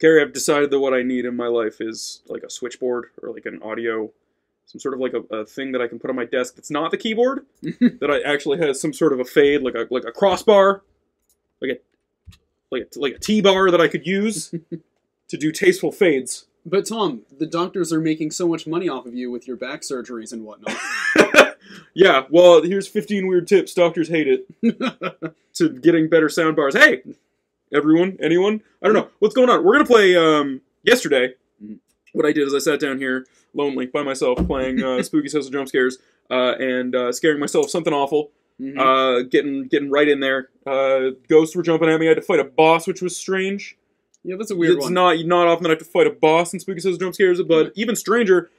Kerry, I've decided that what I need in my life is like a switchboard or like an audio, some sort of like a thing that I can put on my desk that's not the keyboard, that I actually has some sort of a fade, like a crossbar, like a T-bar that I could use to do tasteful fades. But Tom, the doctors are making so much money off of you with your back surgeries and whatnot. Yeah, well, here's 15 weird tips. Doctors hate it. To getting better sound bars. Hey, everyone, anyone? I don't know. What's going on? We're going to play, yesterday. What I did is I sat down here, lonely, by myself, playing Spooky's House of Jump Scares, and scaring myself something awful. Mm-hmm. Getting right in there. Ghosts were jumping at me. I had to fight a boss, which was strange. Yeah, that's a weird one. It's not often that I have to fight a boss in Spooky's House of Jump Scares, but even stranger,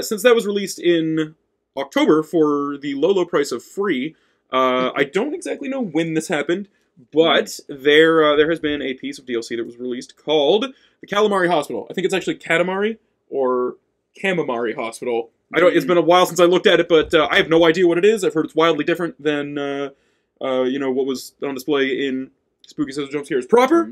since that was released in October for the low price of free, I don't exactly know when this happened, but there has been a piece of DLC that was released called the Karamari Hospital. I think it's actually Karamari or Karamari Hospital. I don't. It's been a while since I looked at it, but I have no idea what it is. I've heard it's wildly different than you know, what was on display in Spooky's House of Jump Scares proper,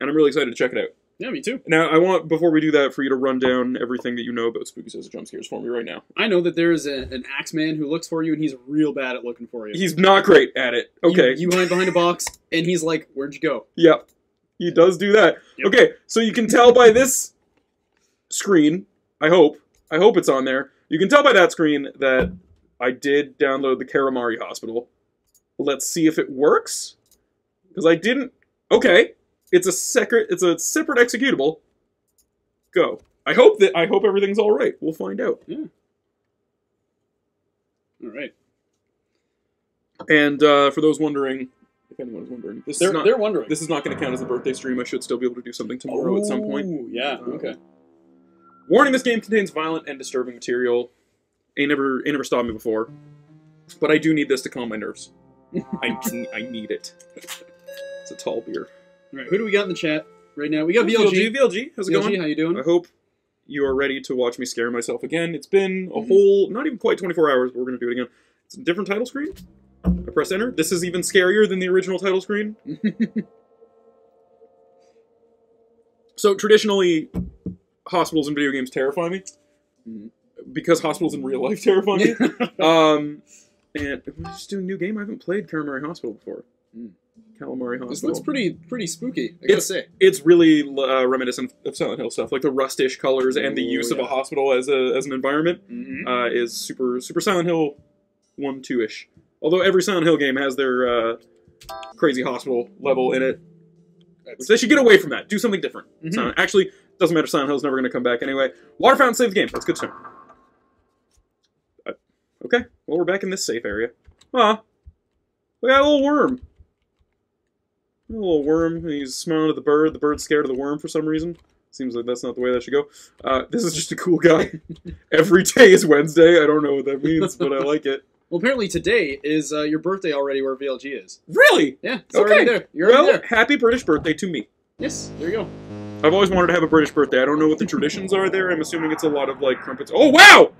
and I'm really excited to check it out. Yeah, me too. Now, I want, before we do that, for you to run down everything that you know about Spooky's House of Jump Scares for me right now. I know that there is an axe man who looks for you, and he's real bad at looking for you. He's not great at it. Okay. You hide behind a box, and he's like, where'd you go? Yeah. He does do that. Yep. Okay, so you can tell by this screen, I hope. I hope it's on there. You can tell by that screen that I did download the Karamari Hospital. Let's see if it works. Because I didn't... Okay. It's a separate executable. Go. I hope everything's all right. We'll find out. Yeah. All right. And for those wondering, if anyone is wondering, they're wondering. This is not going to count as a birthday stream. I should still be able to do something tomorrow at some point. Oh, yeah. Okay. Warning: this game contains violent and disturbing material. It never stopped me before, but I do need this to calm my nerves. I need it. It's a tall beer. All right, who do we got in the chat right now? We got VLG. VLG, how's it going? How you doing? I hope you are ready to watch me scare myself again. It's been a whole, not even quite 24 hours, but we're going to do it again. It's a different title screen. I press enter. This is even scarier than the original title screen. So traditionally, hospitals in video games terrify me. Because hospitals in real life terrify me. And we're just doing a new game. I haven't played Karamari Hospital before. Karamari Hospital. This looks pretty spooky, I gotta say. It's really reminiscent of Silent Hill stuff, like the rustish colors and the use of a hospital as an environment is super Silent Hill 1-2-ish. Although every Silent Hill game has their crazy hospital level in it. So they should get away from that. Do something different. Actually, doesn't matter. Silent Hill's never going to come back anyway. Water fountain saved the game. That's good to know. Okay. Well, we're back in this safe area. Ah, we got a little worm. A little worm, he's smiling at the bird. The bird's scared of the worm for some reason. Seems like that's not the way that should go. This is just a cool guy. Every day is Wednesday. I don't know what that means, but I like it. Well, apparently today is your birthday already where VLG is. Really? Yeah, it's already there. You're already there. Happy British birthday to me. Yes, there you go. I've always wanted to have a British birthday. I don't know what the traditions are there. I'm assuming it's a lot of, like, crumpets. Oh, wow!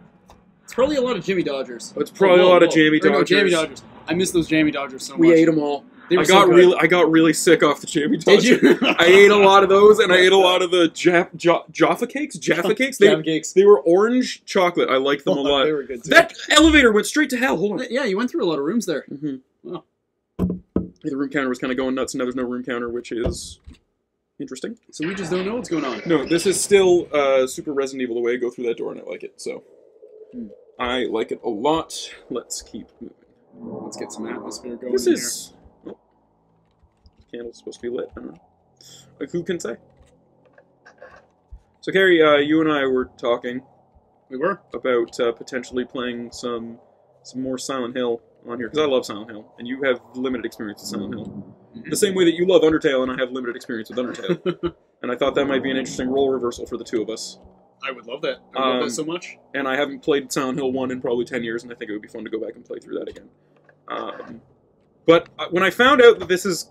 It's probably a lot of Jimmy Dodgers. It's probably a lot of Jammy Dodgers. No, Jammy Dodgers. I miss those Jammy Dodgers so much. We ate them all. I got really sick off the Jammy Dodgers. Did you? I ate a lot of those, and I ate a lot of the Jaffa cakes. They were orange chocolate. I liked them a lot. They were good too. That elevator went straight to hell. Hold on. Yeah, you went through a lot of rooms there. Wow. The room counter was kind of going nuts, and now there's no room counter, which is interesting. So we just don't know what's going on. No, this is still super Resident Evil the way I go through that door, and I like it. So I like it a lot. Let's keep moving. Let's get some atmosphere going. This is. Here. Candle's supposed to be lit. I don't know. Like, who can say? So, Kerry, you and I were talking. We were? About potentially playing some more Silent Hill on here. Because I love Silent Hill. And you have limited experience with Silent Hill. The same way that you love Undertale and I have limited experience with Undertale. And I thought that might be an interesting role reversal for the two of us. I would love that. I would love that so much. And I haven't played Silent Hill 1 in probably 10 years, and I think it would be fun to go back and play through that again. But when I found out that this is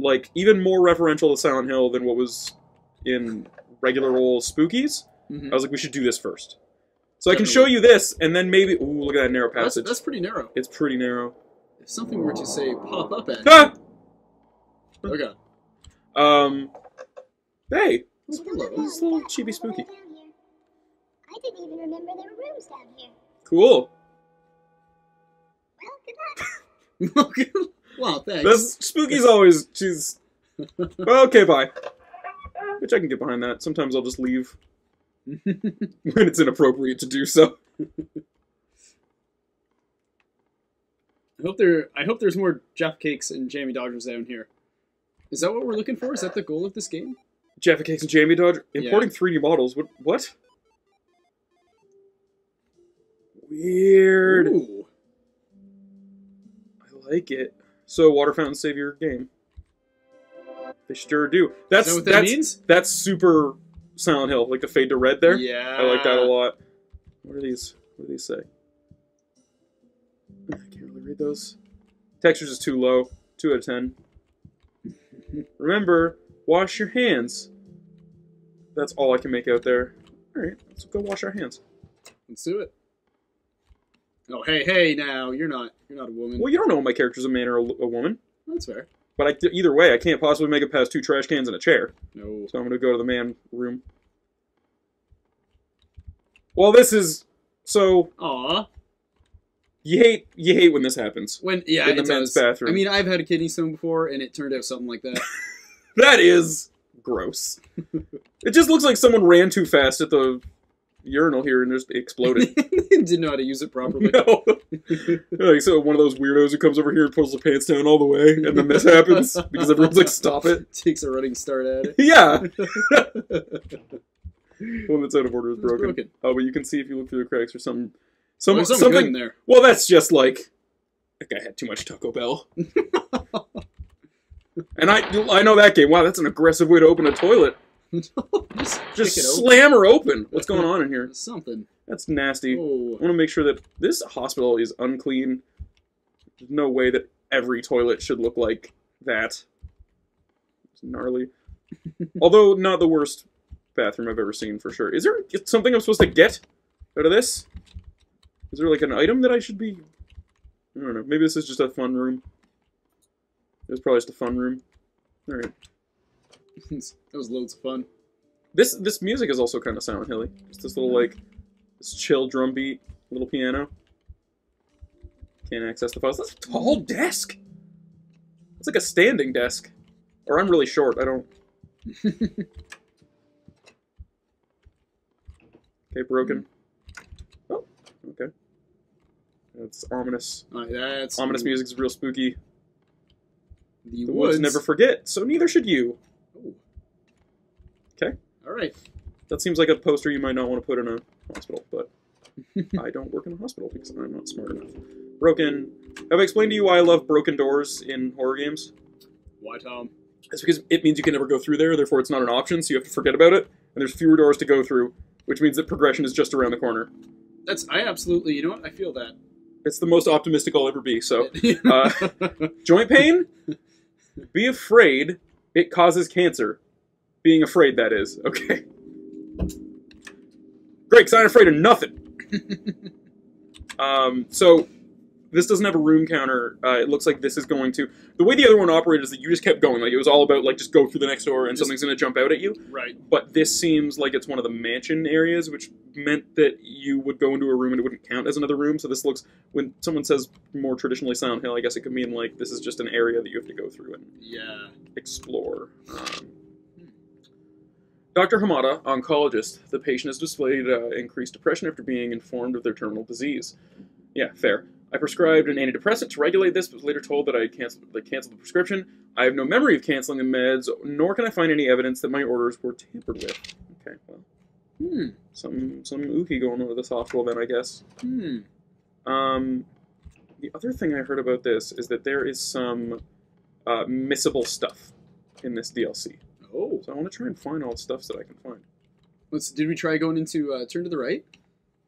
like, even more referential to Silent Hill than what was in regular old Spookies, I was like, we should do this first. So definitely. I can show you this, and then maybe... Ooh, look at that narrow passage. That's pretty narrow. It's pretty narrow. If something were to, say, pop up at... Ah! Oh, God. Hey! It's a little chibi spooky. I didn't even remember there were rooms down here. Cool. Well, good luck. Well, thanks. Spooky's always... She's... Okay, bye. Which I can get behind that. Sometimes I'll just leave when it's inappropriate to do so. I hope there's more Jaffa Cakes and Jammy Dodgers down here. Is that what we're looking for? Is that the goal of this game? Jaffa Cakes and Jammy Dodger? Importing 3D models? What? Weird. Ooh. I like it. So, water fountain save your game. They sure do. Is that what that means? That's super Silent Hill, like the fade to red there. Yeah. I like that a lot. What do these say? I can't really read those. Textures is too low. 2 out of 10. Remember, wash your hands. That's all I can make out there. Alright, let's go wash our hands. Let's do it. Oh, hey, now, you're not a woman. Well, you don't know if my character's a man or a woman. That's fair. But either way, I can't possibly make it past 2 trash cans and a chair. No. So I'm going to go to the man room. Well, this is... So... Aw. You hate when this happens. Yeah, in the men's bathroom. I mean, I've had a kidney stone before, and it turned out something like that. That is gross. It just looks like someone ran too fast at the urinal here and just exploded. Didn't know how to use it properly. No. Like, so one of those weirdos who comes over here and pulls the pants down all the way, and then this happens because everyone's like, "Stop it!" Takes a running start at it. Yeah. The one that's out of order is broken. Oh, but you can see if you look through the cracks or something. Something in there. Well, that's just like that guy had too much Taco Bell. And I know that game. Wow, that's an aggressive way to open a toilet. Just slam her open. What's going on in here? Something. That's nasty. Oh. I want to make sure that this hospital is unclean. There's no way that every toilet should look like that. It's gnarly. Although not the worst bathroom I've ever seen for sure. Is there something I'm supposed to get out of this? Is there like an item that I should be? I don't know. Maybe this is just a fun room. It's probably just a fun room. All right. That was loads of fun. This music is also kind of Silent Hill-y. It's this little, like, this chill drum beat, little piano. Can't access the files. That's a tall desk! It's like a standing desk. Or I'm really short, I don't... Okay, broken. Oh, okay. That's ominous. That's ominous music is real spooky. The woods never forget, so neither should you. Okay. All right. That seems like a poster you might not want to put in a hospital, but I don't work in a hospital because I'm not smart enough. Broken. Have I explained to you why I love broken doors in horror games? Why, Tom? It's because it means you can never go through there, therefore it's not an option, so you have to forget about it, and there's fewer doors to go through, which means that progression is just around the corner. I absolutely, you know what? I feel that. It's the most optimistic I'll ever be, so. Joint pain? Be afraid. It causes cancer. Being afraid, that is. Okay. Great, because I'm afraid of nothing. So, this doesn't have a room counter. It looks like this is going to... The way the other one operated is that you just kept going. Like, it was all about, like, just go through the next door and something's going to jump out at you. Right. But this seems like it's one of the mansion areas, which meant that you would go into a room and it wouldn't count as another room. So this looks... When someone says more traditionally Silent Hill, I guess it could mean, like, this is just an area that you have to go through and explore. Dr. Hamada, oncologist. The patient has displayed increased depression after being informed of their terminal disease. Yeah, fair. I prescribed an antidepressant to regulate this, but was later told that I canceled the prescription. I have no memory of canceling the meds, nor can I find any evidence that my orders were tampered with. Okay, well. Some ookie going over this hospital then, I guess. The other thing I heard about this is that there is some missable stuff in this DLC. Oh, so I want to try and find all the stuffs that I can find. Did we try going into turn to the right?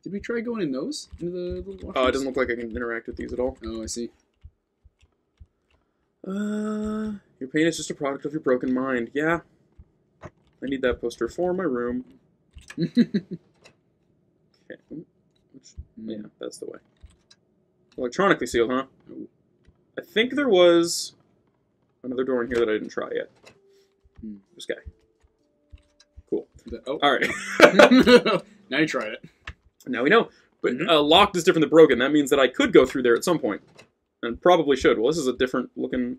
Did we try going in those? Oh, it doesn't look like I can interact with these at all. Oh, I see. Your pain is just a product of your broken mind. Yeah. I need that poster for my room. Okay. Yeah, that's the way. Electronically sealed, huh? I think there was another door in here that I didn't try yet. This guy. Cool. Oh. All right. Now you tried it. Now we know. But locked is different than broken. That means that I could go through there at some point. And probably should. Well, this is a different looking...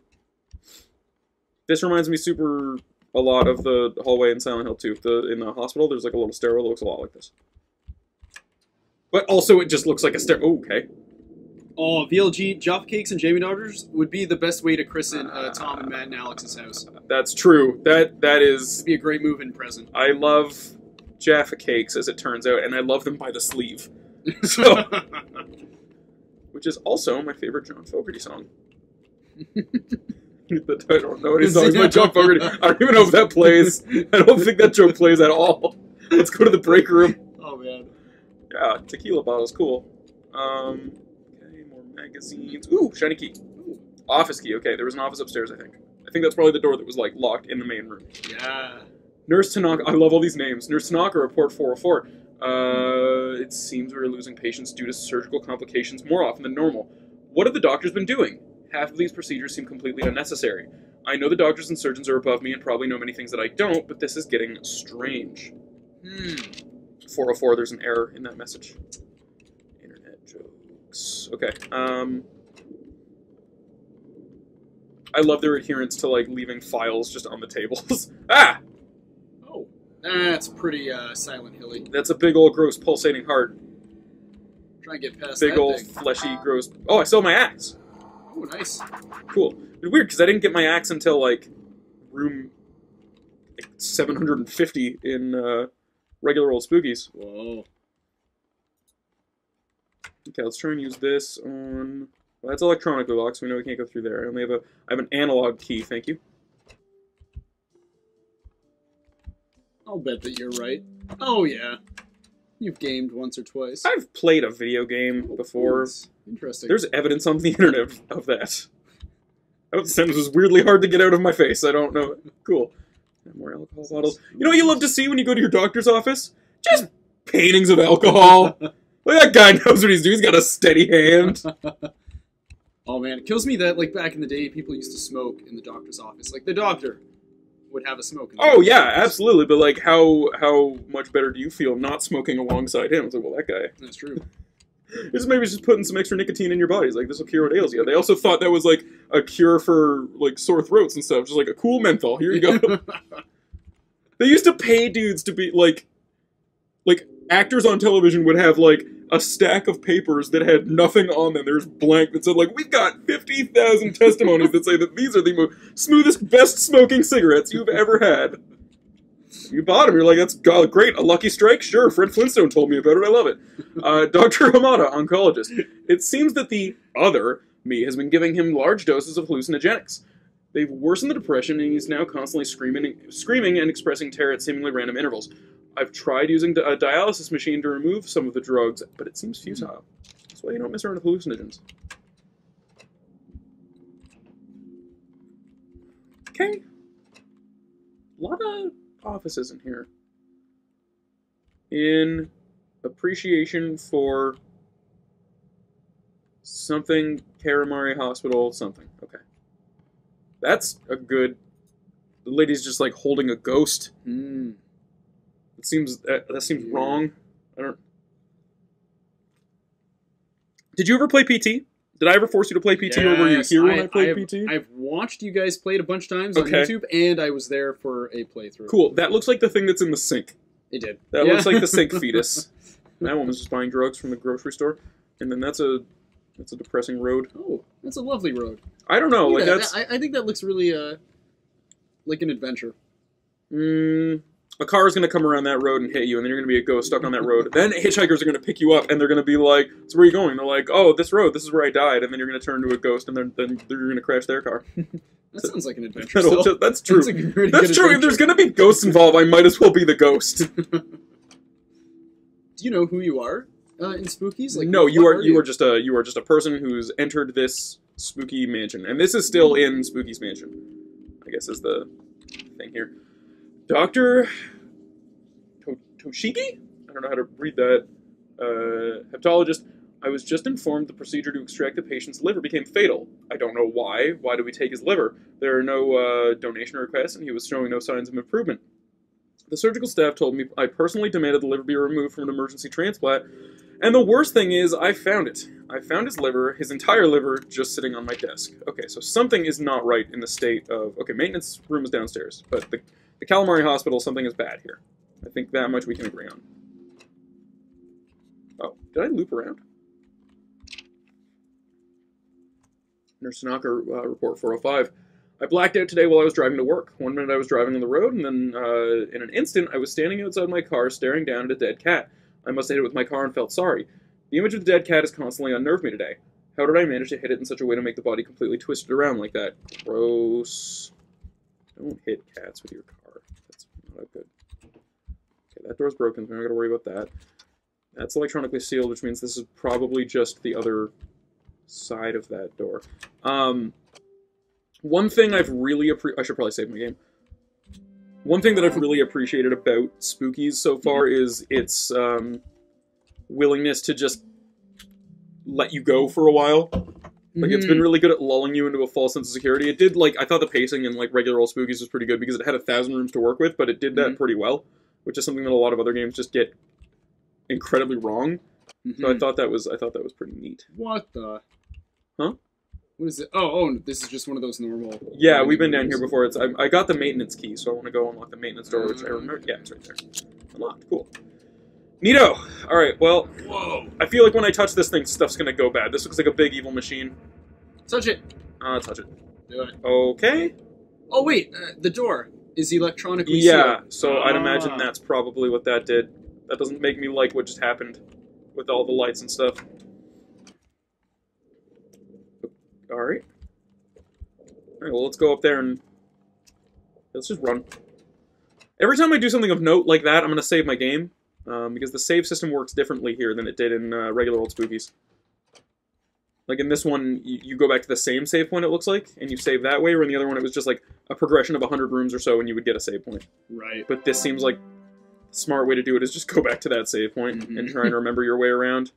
This reminds me a lot of the hallway in Silent Hill 2. In the hospital, there's like a little stairwell that looks a lot like this. But also it just looks like a stair... Oh, okay. Oh, VLG, Jaffa Cakes and Jamie Dodgers would be the best way to christen Tom and Matt and Alex's house. That's true. That is... It'd be a great move in present. I love Jaffa Cakes, as it turns out, and I love them by the sleeve. So... Which is also my favorite John Fogerty song. I don't know any songs by John Fogerty. I don't even know if that plays. I don't think that joke plays at all. Let's go to the break room. Oh, man. Yeah, tequila bottle's cool. Okay, more magazines. Ooh, shiny key. Ooh. Office key. Okay, there was an office upstairs, I think. I think that's probably the door that was, like, locked in the main room. Yeah. Nurse Tanaka. I love all these names. Nurse Tanaka, report 404. It seems we're losing patients due to surgical complications more often than normal. What have the doctors been doing? Half of these procedures seem completely unnecessary. I know the doctors and surgeons are above me and probably know many things that I don't, but this is getting strange. 404, there's an error in that message. Internet jokes. Okay, I love their adherence to, like, leaving files just on the tables. Ah! Oh. That's pretty, Silent Hill-y. That's a big old gross pulsating heart. Try and get past big that old thing. Fleshy gross... Oh, I saw my axe! Oh, nice. Cool. It's weird, because I didn't get my axe until, like, room... like, 750 in, regular old Spookies. Whoa. Okay, let's try and use this on... Well, that's electronically locked, so we know we can't go through there. I only have a... I have an analog key, thank you. I'll bet that you're right. Oh, yeah. You've gamed once or twice. I've played a video game before. That's interesting. There's evidence on the internet of that. That sentence was weirdly hard to get out of my face. I don't know. Cool. More alcohol bottles. You know what you love to see when you go to your doctor's office? Just paintings of alcohol. Well, that guy knows what he's doing. He's got a steady hand. Oh, man. It kills me that, like, back in the day, people used to smoke in the doctor's office. Like, the doctor would have a smoke in the office. Yeah, absolutely. But, like, how much better do you feel not smoking alongside him? It's like, well, that guy. That's true. This maybe just putting some extra nicotine in your body. It's like, this will cure what ails you. They also thought that was, like, a cure for, like, sore throats and stuff. Just like a cool menthol. Here you go. They used to pay dudes to be, like, actors on television would have, like, a stack of papers that had nothing on them. There's blank that said, like, we've got 50,000 testimonies that say that these are the smoothest, best smoking cigarettes you've ever had. You bought them. You're like, that's great. A lucky strike? Sure. Fred Flintstone told me about it. I love it. Dr. Hamada, oncologist. It seems that the other me has been giving him large doses of hallucinogenics. They've worsened the depression, and he's now constantly screaming and expressing terror at seemingly random intervals. I've tried using a dialysis machine to remove some of the drugs, but it seems futile. That's why you don't mess around with hallucinogens. Okay. A lot of offices in here. In appreciation for something, Karamari Hospital, something. Okay. That's a good... The lady's just, like, holding a ghost. Mm. It seems... That seems wrong. I don't... Did you ever play PT? Did I ever force you to play PT, or were you here when I played PT? I've watched you guys play it a bunch of times on YouTube, and I was there for a playthrough. Cool. That looks like the thing that's in the sink. It did. That looks like the sink fetus. That woman's just buying drugs from the grocery store. And then that's a depressing road. Oh, that's a lovely road. I don't know. Like, that's... I think that looks really like an adventure. A car is going to come around that road and hit you, and then you're going to be a ghost stuck on that road. Then hitchhikers are going to pick you up, and they're going to be like, so where are you going? And they're like, oh, this road, this is where I died. And then you're going to turn into a ghost, and then you're going to crash their car. That sounds like an adventure. That's true. That's true. If there's going to be ghosts involved, I might as well be the ghost. Do you know who you are in Spookies? Like, no, you are just a person who's entered this spooky mansion. And this is still in Spooky's mansion, I guess, is the thing here. Dr. Toshiki? I don't know how to read that. Heptologist. I was just informed the procedure to extract the patient's liver became fatal. I don't know why. Why do we take his liver? There are no donation requests, and he was showing no signs of improvement. The surgical staff told me I personally demanded the liver be removed from an emergency transplant, and the worst thing is I found it. I found his liver, his entire liver, just sitting on my desk. Okay, so something is not right in the state of... Okay, maintenance room is downstairs, but the Karamari Hospital, something is bad here. I think that much we can agree on. Oh, did I loop around? Nurse Tanaka, report 405. I blacked out today while I was driving to work. 1 minute I was driving on the road, and then in an instant I was standing outside my car staring down at a dead cat. I must have hit it with my car and felt sorry. The image of the dead cat has constantly unnerved me today. How did I manage to hit it in such a way to make the body completely twisted around like that? Gross. Don't hit cats with your car. That's not good. Okay, that door's broken, so we're not gonna worry about that. That's electronically sealed, which means this is probably just the other side of that door. One thing I've really I should probably save my game. One thing that I've really appreciated about Spooky's so far is its willingness to just let you go for a while. Like, it's been really good at lulling you into a false sense of security. It did, like, I thought the pacing in, like, regular old Spooky's was pretty good because it had 1,000 rooms to work with, but it did that pretty well, which is something that a lot of other games just get incredibly wrong. So I thought that was pretty neat. What the? Huh? What is it? Oh, this is just one of those normal... Yeah, we've been down here before. It's I got the maintenance key, so I want to go unlock the maintenance door, which I remember... Yeah, it's right there. Unlocked. Cool. Neato! Alright, well... Whoa! I feel like when I touch this thing, stuff's gonna go bad. This looks like a big evil machine. Touch it! Touch it. Do it. Okay. Oh, wait! The door is electronically sealed. Yeah, so I'd imagine that's probably what that did. That doesn't make me like what just happened with all the lights and stuff. Alright. Alright, well, let's go up there and... Let's just run. Every time I do something of note like that, I'm gonna save my game. Because the save system works differently here than it did in regular old Spookies. Like, in this one, you go back to the same save point, it looks like, and you save that way, or in the other one it was just, like, a progression of 100 rooms or so, and you would get a save point. Right. But this seems like the smart way to do it is just go back to that save point and try and remember your way around.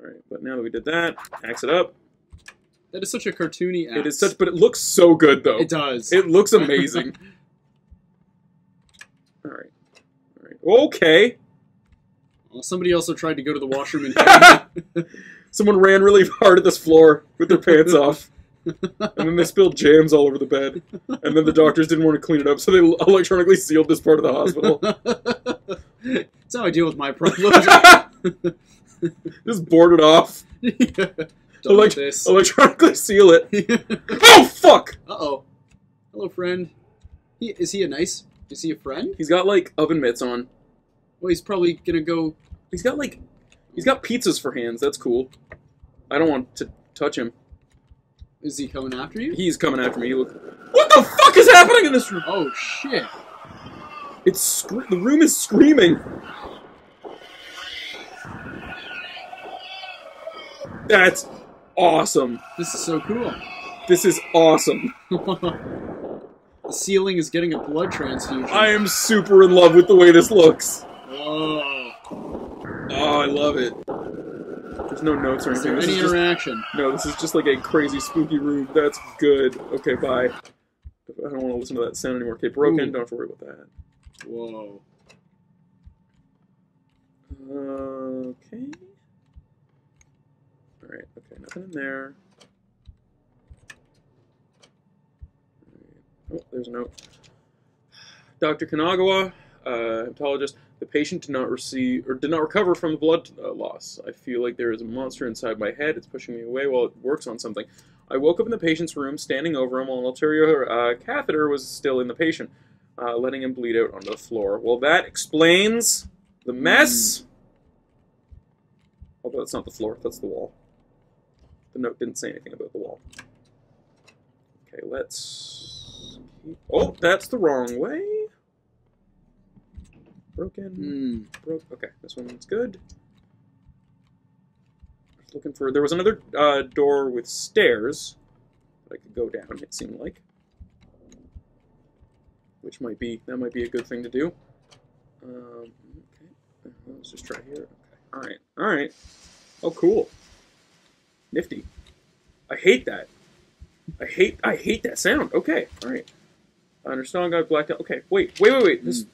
Alright, but now that we did that, axe it up. That is such a cartoony axe. It is such, but it looks so good, though. It does. It looks amazing. Alright. Alright. Okay! Well, somebody also tried to go to the washroom and... Someone ran really hard at this floor with their pants off. And then they spilled jams all over the bed. And then the doctors didn't want to clean it up, so they electronically sealed this part of the hospital. That's how I deal with my problems. Just board it off. Yeah. Electronically seal it. Oh, fuck! Uh-oh. Hello, friend. Is he a friend? He's got, like, oven mitts on. Well, he's probably gonna go... He's got pizzas for hands. That's cool. I don't want to touch him. Is he coming after you? He's coming after me. What the fuck is happening in this room? Oh, shit. The room is screaming. That's... awesome. This is so cool. This is awesome. The ceiling is getting a blood transfusion. I am super in love with the way this looks. Oh. Oh, I love it. There's no notes or anything. Is there any interaction? No, this is just like a crazy spooky room. That's good. Okay, bye. I don't want to listen to that sound anymore. Okay, broken. Ooh. Don't have to worry about that. Whoa. Okay. Alright, okay, nothing in there. Oh, there's a note. Dr. Kanagawa, hepatologist, the patient did not recover from the blood loss. I feel like there is a monster inside my head. It's pushing me away while it works on something. I woke up in the patient's room, standing over him, while an ulterior catheter was still in the patient, letting him bleed out onto the floor. Well, that explains the mess. Although that's not the floor, that's the wall. The note didn't say anything about the wall. Okay, let's... Oh, that's the wrong way. Broken. Broke. Okay, this one's good. Just looking for... There was another door with stairs that I could go down, it seemed like. Which might be... That might be a good thing to do. Okay. Let's just try here. Alright, alright. Oh, cool. Nifty. I hate that. I hate that sound. Okay, alright. I understand I got blacked out. Okay, wait. This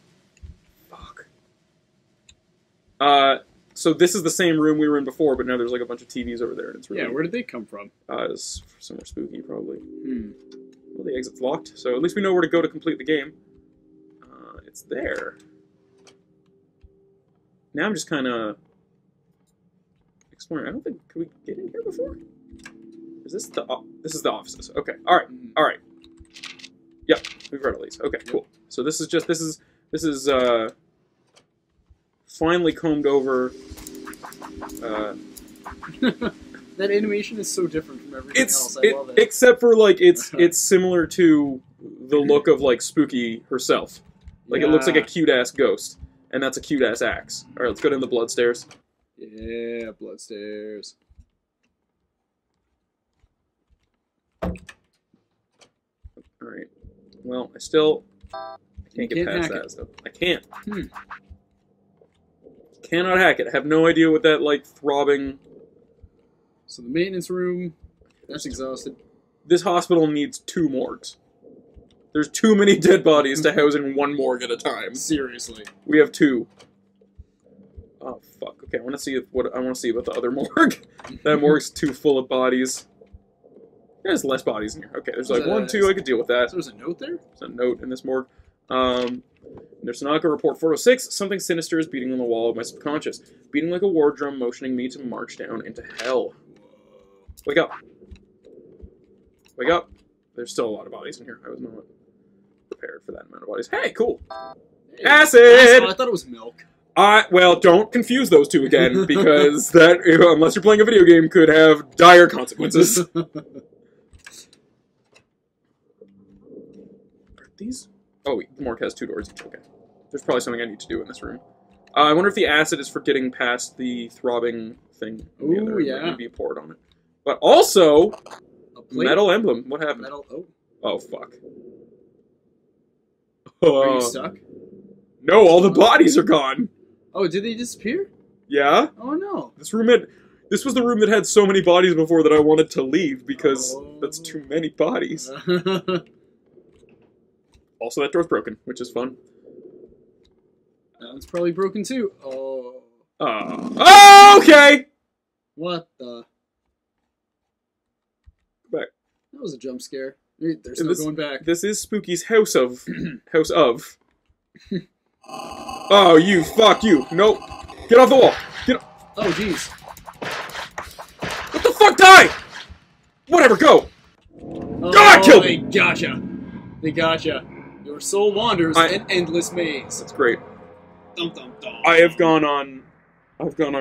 So this is the same room we were in before, but now there's like a bunch of TVs over there. And it's really, yeah, where did they come from? Somewhere spooky, probably. Hmm. Well, the exit's locked, so at least we know where to go to complete the game. It's there. Now I'm just kind of exploring. I don't think, could we get in here before? Is this the, this is the offices. Okay, all right. Yeah, we've read all these. Okay, cool. So this is just, this is finally combed over. That animation is so different from everything else. I love it. Except for, like, it's similar to the look of, like, Spooky herself. Like, yeah. It looks like a cute-ass ghost. And that's a cute-ass axe. Alright, let's go down the blood stairs. Yeah, blood stairs. Alright. Well, I still can't get past that stuff. I can't. Hmm. Cannot hack it. I have no idea what that, like, throbbing... So the maintenance room, that's exhausted. This hospital needs 2 morgues. There's too many dead bodies to house in 1 morgue at a time. Seriously. We have 2. Oh, fuck. Okay, I want to see what I want to see about the other morgue. That morgue's too full of bodies. There's less bodies in here. Okay, there's like 1, 2, I could deal with that. So there's a note there? There's a note in this morgue. There's Sonaka report 406. Something sinister is beating on the wall of my subconscious. Beating like a war drum, motioning me to march down into hell. Wake up. Wake up. There's still a lot of bodies in here. I was not prepared for that amount of bodies. Hey, cool. Hey, acid! I thought it was milk. Well, don't confuse those two again, because that, unless you're playing a video game, could have dire consequences. Are these? Oh, wait, the morgue has 2 doors each. Okay. There's probably something I need to do in this room. I wonder if the acid is for getting past the throbbing thing. Oh, yeah. Might be poured on it. But also, metal emblem. What happened? Metal, oh, fuck. Are you stuck? No, all the bodies are gone. Oh, did they disappear? Yeah. Oh, no. This was the room that had so many bodies before that I wanted to leave, because that's too many bodies. Also, that door's broken, which is fun. That one's probably broken, too. Oh. Oh, okay! What the... Back. That was a jump scare. They're still going back. This is Spooky's House of... House of. Oh, you. Fuck you. Nope. Get off the wall. Get off. Oh, jeez. What the fuck? Die! Whatever, go! Oh, God, kill me! They gotcha. They gotcha. Your soul wanders an endless maze. That's great. Dum, dum, dum. I've gone on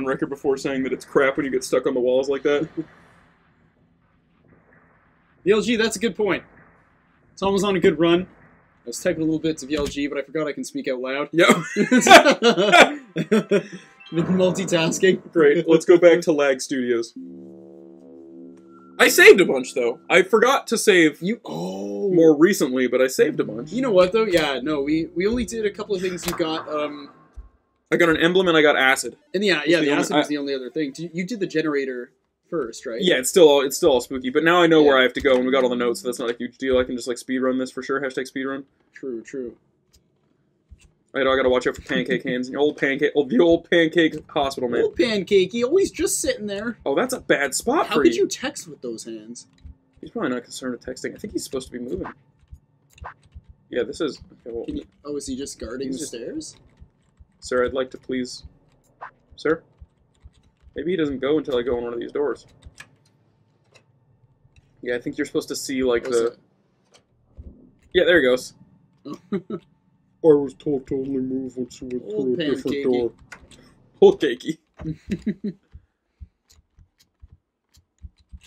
record before saying that it's crap when you get stuck on the walls like that. YLG, that's a good point. Tom was on a good run. I was typing a little bits of YLG, but I forgot I can speak out loud. Yep. Multitasking. Great. Let's go back to Lag Studios. I saved a bunch, though. I forgot to save more recently, but I saved a bunch. You know what, though? Yeah, no, we only did a couple of things. You got... I got an emblem and I got acid. And yeah, the acid was the only other thing. You did the generator... first, right? Yeah, it's still all spooky, but now I know where I have to go, and we got all the notes, so that's not a huge deal. I can just, like, speedrun this for sure. Hashtag speedrun. True, true. All right, I gotta watch out for pancake hands. And the old pancake hospital man. Old pancakey, always just sitting there. Oh, that's a bad spot for you. How could you text with those hands? He's probably not concerned with texting. I think he's supposed to be moving. Yeah, this is... Okay, well, is he just guarding the stairs? Sir, I'd like to please... Sir? Maybe he doesn't go until I go in one of these doors. Yeah, I think you're supposed to see, like, Yeah, there he goes. Oh. I was told to only move once you went through a different door. Whole cakey.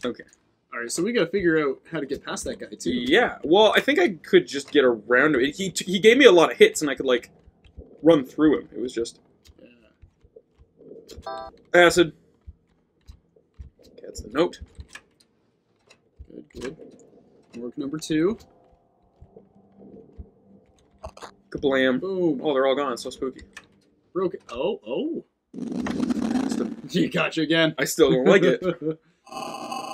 Okay. Alright, so we gotta figure out how to get past that guy, too. Yeah, well, I think I could just get around him. He gave me a lot of hits, and I could, like, run through him. It was just... Acid. Okay, that's the note. Good, good. Work number 2. Kablam. Boom. Oh, they're all gone. So spooky. Broke it. Oh. He got you again. I still don't like it. Here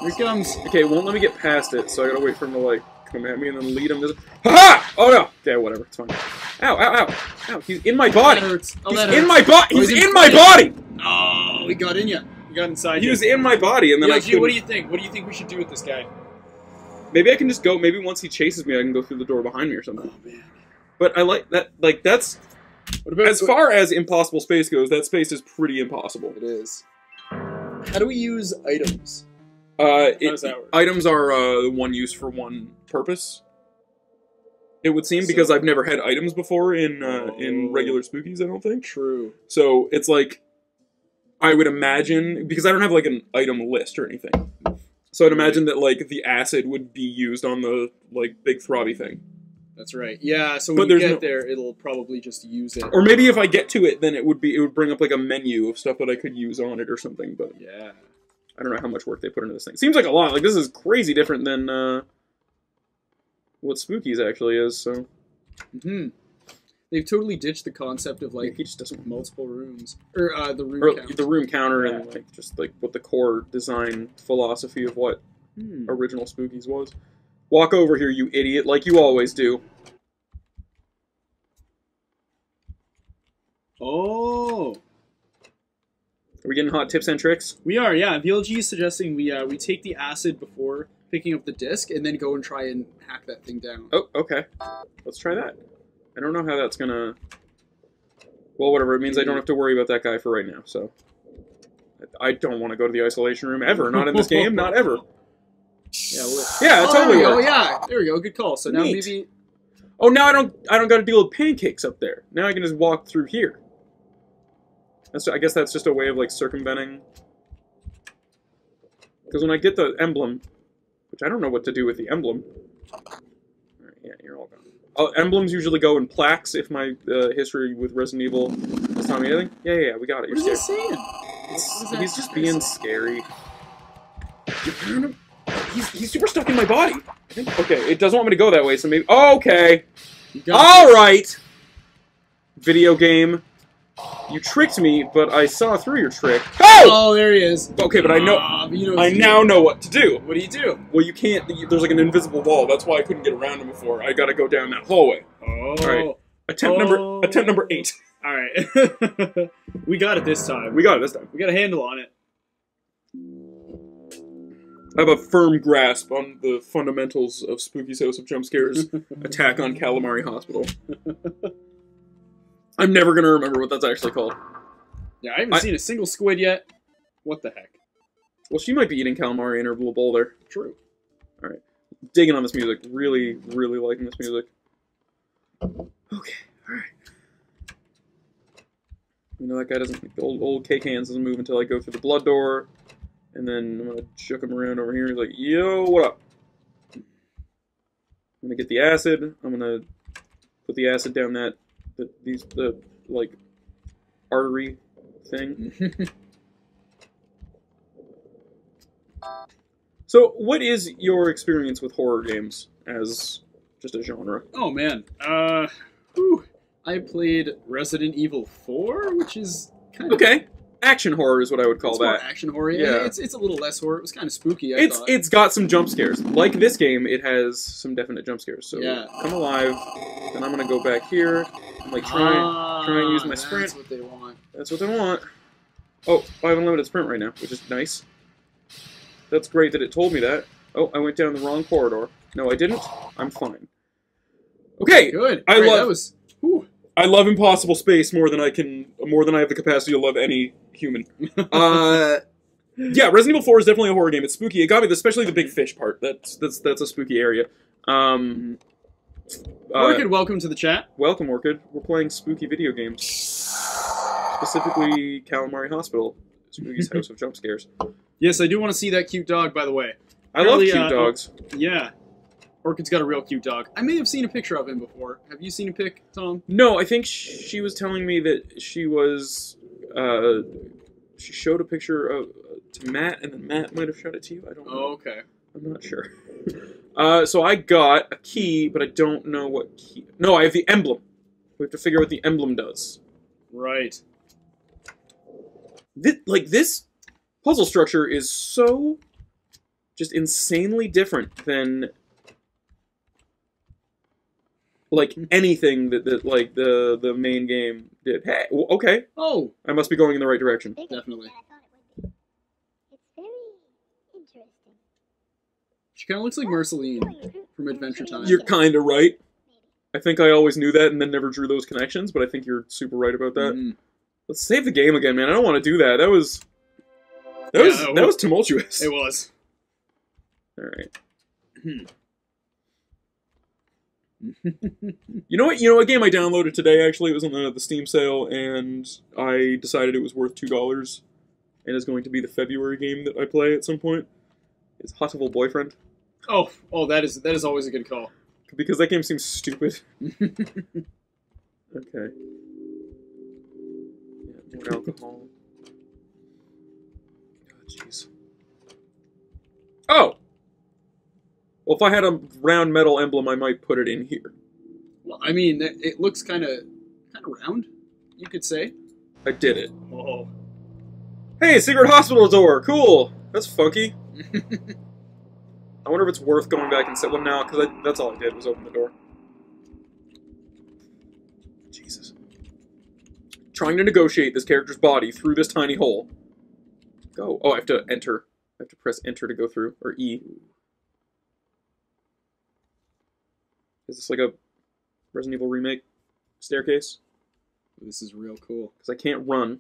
it comes. Okay, it won't let me get past it, so I gotta wait for him to, like, come at me and then lead him to the... Ha-ha! Oh no! Okay, whatever, it's fine. Ow, ow, ow! Ow, he's in my body! That hurts. Oh, he's in my body! He's in my body! Oh, he got in ya. He got inside you. He was in my body and then I couldn't... What do you think? What do you think we should do with this guy? Maybe I can just go, maybe once he chases me I can go through the door behind me or something. Oh, man. But I like that, like, that's... What about, as far as impossible space goes, that space is pretty impossible. It is. How do we use items? Items are one use for one purpose. It would seem, so, because I've never had items before in regular Spookies, I don't think. True. So it's like, I would imagine, because I don't have like an item list or anything. So I'd imagine that like the acid would be used on the like big throbby thing. That's right. Yeah, so when you get there, it'll probably just use it. Or maybe if I get to it, then it would bring up like a menu of stuff that I could use on it or something, but yeah. I don't know how much work they put into this thing. Seems like a lot. Like, this is crazy different than what Spooky's actually is, so. Mm-hmm. They've totally ditched the concept of, like, he just doesn't multiple rooms. Or the room counter. The room counter, yeah, and like, just, like, what the core design philosophy of what original Spooky's was. Walk over here, you idiot, like you always do. Oh! Are we getting hot tips and tricks? We are, yeah. VLG is suggesting we take the acid before picking up the disc and then go and try and hack that thing down. Oh, okay. Let's try that. I don't know how that's gonna... Well, whatever. It means I don't have to worry about that guy for right now, so... I don't want to go to the isolation room ever. Not in this game. Not ever. Yeah, well, yeah, totally. Oh, yeah, there we go. Good call. So now maybe. Oh, now I don't got to deal with pancakes up there. Now I can just walk through here. That's, I guess that's just a way of like circumventing. Because when I get the emblem, which I don't know what to do with the emblem. All right, yeah, you're all gone. Oh, emblems usually go in plaques. If my history with Resident Evil has taught me anything. Yeah, yeah, we got it. You're what is he saying? He's just being scary. He's super stuck in my body. Okay, it doesn't want me to go that way, so maybe... Oh, okay. Alright. Video game. You tricked me, but I saw through your trick. Oh! Oh, there he is. Okay, but I know... I now know what to do. What do you do? Well, you can't... There's like an invisible wall. That's why I couldn't get around him before. I gotta go down that hallway. Oh. Alright. Attempt number 8. Alright. We got it this time. We got it this time. We got a handle on it. I have a firm grasp on the fundamentals of Spooky's House of Jump Scares' attack on Karamari Hospital. I'm never going to remember what that's actually called. Yeah, I haven't seen a single squid yet. What the heck? Well, she might be eating calamari in her little bowl there. True. All right. Digging on this music. Really, really liking this music. Okay, all right. You know, that guy doesn't... Old K-Cans doesn't move until I go through the blood door. And then I'm gonna chuck him around over here. He's like, yo, what up? I'm gonna get the acid. I'm gonna put the acid down that, the like, artery thing. So, what is your experience with horror games as just a genre? Oh, man. I played Resident Evil 4, which is kind of... Okay. Action horror is what I would call that. It's more action horror. Yeah, it's a little less horror. It was kind of spooky, I thought. It's got some jump scares. Like this game, it has some definite jump scares. So yeah. Come alive, then I'm gonna go back here and like try and use my sprint. That's what they want. That's what they want. Oh, I have unlimited sprint right now, which is nice. That's great that it told me that. Oh, I went down the wrong corridor. No, I didn't. I'm fine. Okay. Good. I love. That was. Whew. I love impossible space more than I have the capacity to love any human. Yeah, Resident Evil 4 is definitely a horror game. It's spooky. It got me, especially the big fish part. That's a spooky area. Orchid, welcome to the chat. Welcome, Orchid. We're playing spooky video games, specifically Kalamari Hospital, Spooky's House of Jump Scares. Yes, I do want to see that cute dog. By the way, I love cute dogs. Yeah. Orchid's got a real cute dog. I may have seen a picture of him before. Have you seen a pic, Tom? No, I think she was telling me that she was... she showed a picture of, to Matt, and then Matt might have showed it to you. I don't know. Oh, okay. I'm not sure. So I got a key, but I don't know what key... No, I have the emblem. We have to figure out what the emblem does. Right. This puzzle structure is so just insanely different than... like anything that, like the main game did. Hey, okay. Oh, I must be going in the right direction. Definitely. She kind of looks like Marceline from Adventure Time. You're kind of right. I think I always knew that and then never drew those connections, but I think you're super right about that. Mm. Let's save the game again, man. I don't want to do that. That was tumultuous. It was. All right. You know what? You know a game I downloaded today. Actually, it was on the Steam sale, and I decided it was worth $2, and is going to be the February game that I play at some point. It's Hot Devil Boyfriend. Oh, that is always a good call. Because that game seems stupid. Okay. Yeah, more alcohol. Oh, jeez. Oh! Well, if I had a round metal emblem, I might put it in here. Well, I mean, it looks kind of round, you could say. I did it. Oh. Hey, secret hospital door! Cool! That's funky. I wonder if it's worth going back and set one now, because that's all I did was open the door. Jesus. Trying to negotiate this character's body through this tiny hole. Go. Oh, I have to enter. I have to press enter to go through, or E. Is this like a Resident Evil remake staircase? This is real cool. Because I can't run.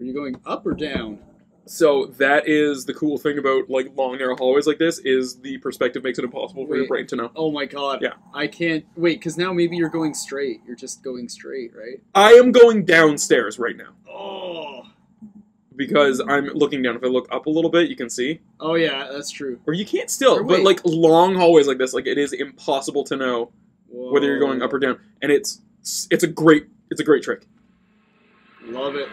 Are you going up or down? So that is the cool thing about like long narrow hallways like this is the perspective makes it impossible for your brain to know. Oh my god. Yeah. I can't wait, because now maybe you're going straight. You're just going straight, right? I am going downstairs right now. Oh. Because I'm looking down. If I look up a little bit, you can see. Oh yeah, that's true. Or you can't still. But like long hallways like this, like it is impossible to know whether you're going up or down. And it's a great trick. Love it.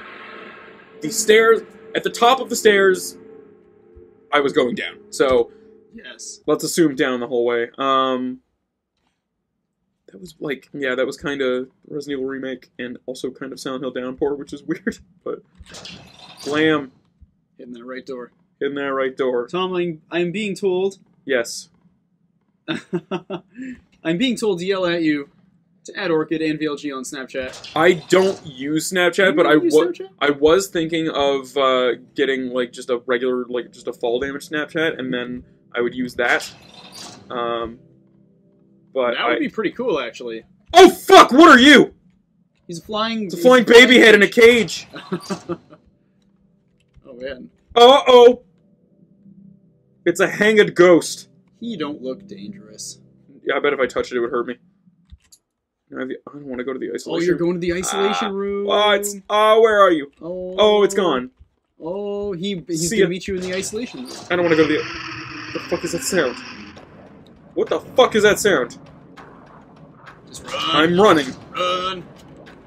The stairs, at the top of the stairs, I was going down. So, yes. Let's assume down the whole way. That was like, yeah, that was kind of Resident Evil Remake and also kind of Silent Hill Downpour, which is weird, but blam. Hitting that right door. Hitting that right door. Tom, I'm being told. Yes. I'm being told to yell at you. To add Orchid and VLG on Snapchat. I don't use Snapchat, but I was thinking of getting like just a regular, like just a fall damage Snapchat, and then I would use that. But that would be pretty cool, actually. Oh fuck! What are you? It's a flying baby head in a cage. Oh man. Uh oh. It's a hanged ghost. He don't look dangerous. Yeah, I bet if I touched it, it would hurt me. I don't want to go to the isolation room. Oh, you're going to the isolation room. Oh, where are you? Oh, it's gone. Oh, he's going to meet you in the isolation room. I don't want to go to the... What the fuck is that sound? What the fuck is that sound? Just run. I'm running. Run.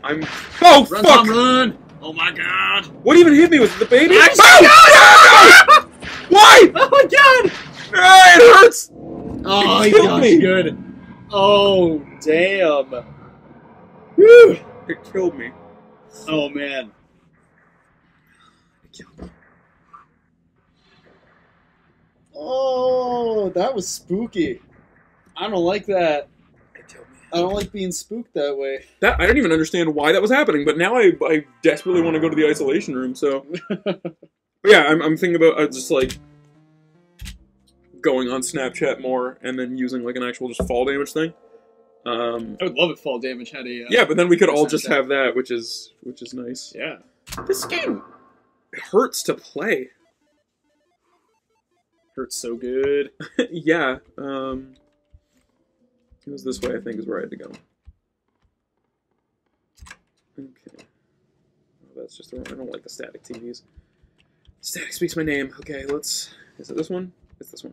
Oh, run, fuck! Tom, run! Oh, my God. What even hit me? Was it the baby? Oh! Why? Oh, my God! Ah, it hurts! Oh, it killed me. Good. Oh, damn. Whew. It killed me. Oh, man. It killed me. Oh, that was spooky. I don't like that. It killed me. I don't like being spooked that way. I don't even understand why that was happening, but now I desperately want to go to the isolation room, so... Yeah, I'm thinking about just, like... going on Snapchat more and then using like an actual just fall damage thing. I would love if fall damage had a yeah, but then we could all Snapchat. Just have that, which is nice. Yeah. This game hurts to play. Hurts so good. Yeah. It was this way, I think, is where I had to go. Okay. Oh, that's just the wrong. I don't like the static TVs. Static speaks my name. Okay, let's. Is it this one? It's this one.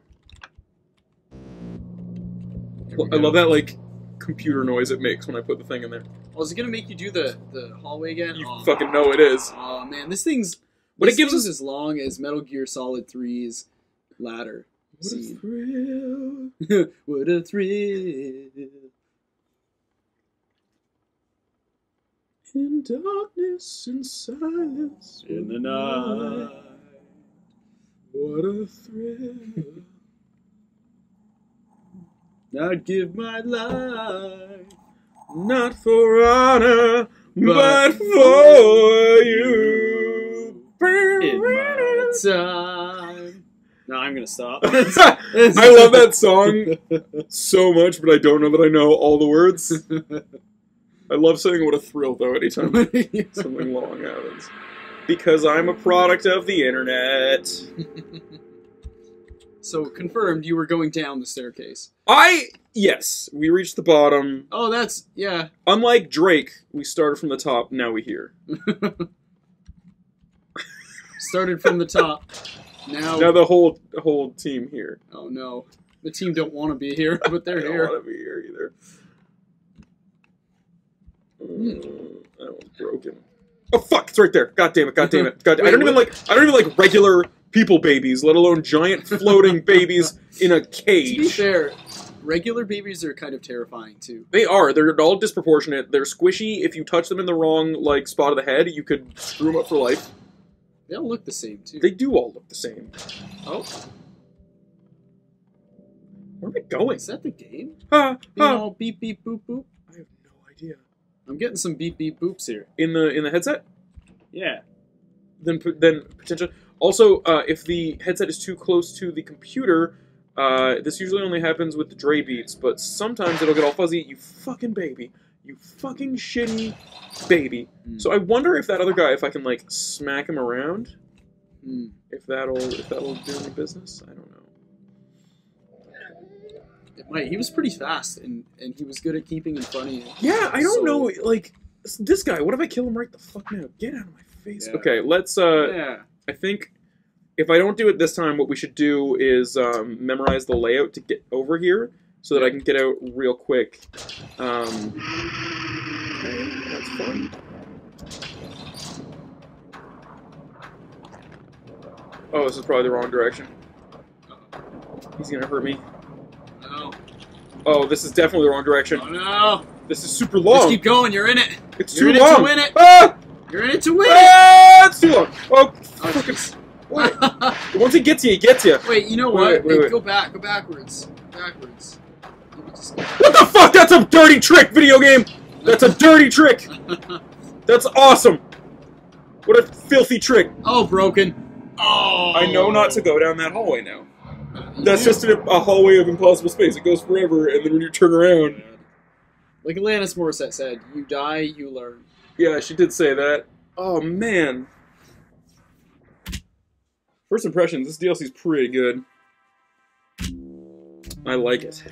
I love that, like, computer noise it makes when I put the thing in there. Oh, is it going to make you do the hallway again? You fucking know it is. Oh, man, this thing's... But it gives us as long as Metal Gear Solid 3's ladder. What scene. A thrill. What a thrill. In darkness and silence. In the night. What a thrill. I'd give my life, not for honor, but for you. In my time. No, I'm gonna stop. I love that song so much, but I don't know that I know all the words. I love saying "what a thrill" though anytime something long happens, because I'm a product of the internet. So, confirmed, you were going down the staircase. Yes, we reached the bottom. Oh, that's, yeah. Unlike Drake, we started from the top, now we here. Started from the top, now... Now the whole team here. Oh, no. The team don't want to be here, but they're here. Don't want to be here, either. That was broken. Oh, fuck! It's right there! God damn it, god damn it, god damn it. I don't even like regular... people babies, let alone giant floating babies in a cage. To be fair, regular babies are kind of terrifying, too. They are. They're all disproportionate. They're squishy. If you touch them in the wrong, like, spot of the head, you could screw them up for life. They all look the same, too. They do all look the same. Oh. Where are we going? Is that the game? All beep, beep, boop, boop. I have no idea. I'm getting some beep, beep, boops here. In the headset? Yeah. Then potential... Also, if the headset is too close to the computer, this usually only happens with the Dre beats, but sometimes it'll get all fuzzy. You fucking baby. You fucking shitty baby. Mm. So I wonder if that other guy, if I can, like, smack him around, if that'll do any business. I don't know. It might. He was pretty fast, and he was good at keeping in front of you. Yeah, I don't know, like, this guy, what if I kill him right the fuck now? Get out of my face. Yeah. Okay, let's, Yeah. I think if I don't do it this time, what we should do is memorize the layout to get over here so that I can get out real quick. Okay, that's fun. Oh, this is probably the wrong direction. He's gonna hurt me. No. Oh, this is definitely the wrong direction. Oh, no. This is super long. Just keep going. You're in it. It's too long. You're in it to win it. Ah! You're in it to win it! Ah, it's too long! Oh, fucking... Wait. Once it gets you, it gets you. Wait, you know what? Wait. Go back. Go backwards. Backwards. What the fuck? That's a dirty trick, video game! That's a dirty trick! That's awesome! What a filthy trick. Oh, broken. Oh! I know not to go down that hallway now. That's just a hallway of impossible space. It goes forever, and then when you turn around... Like Alanis Morissette said, you die, you learn. Yeah, she did say that. Oh, man. First impressions, this DLC's pretty good. I like it.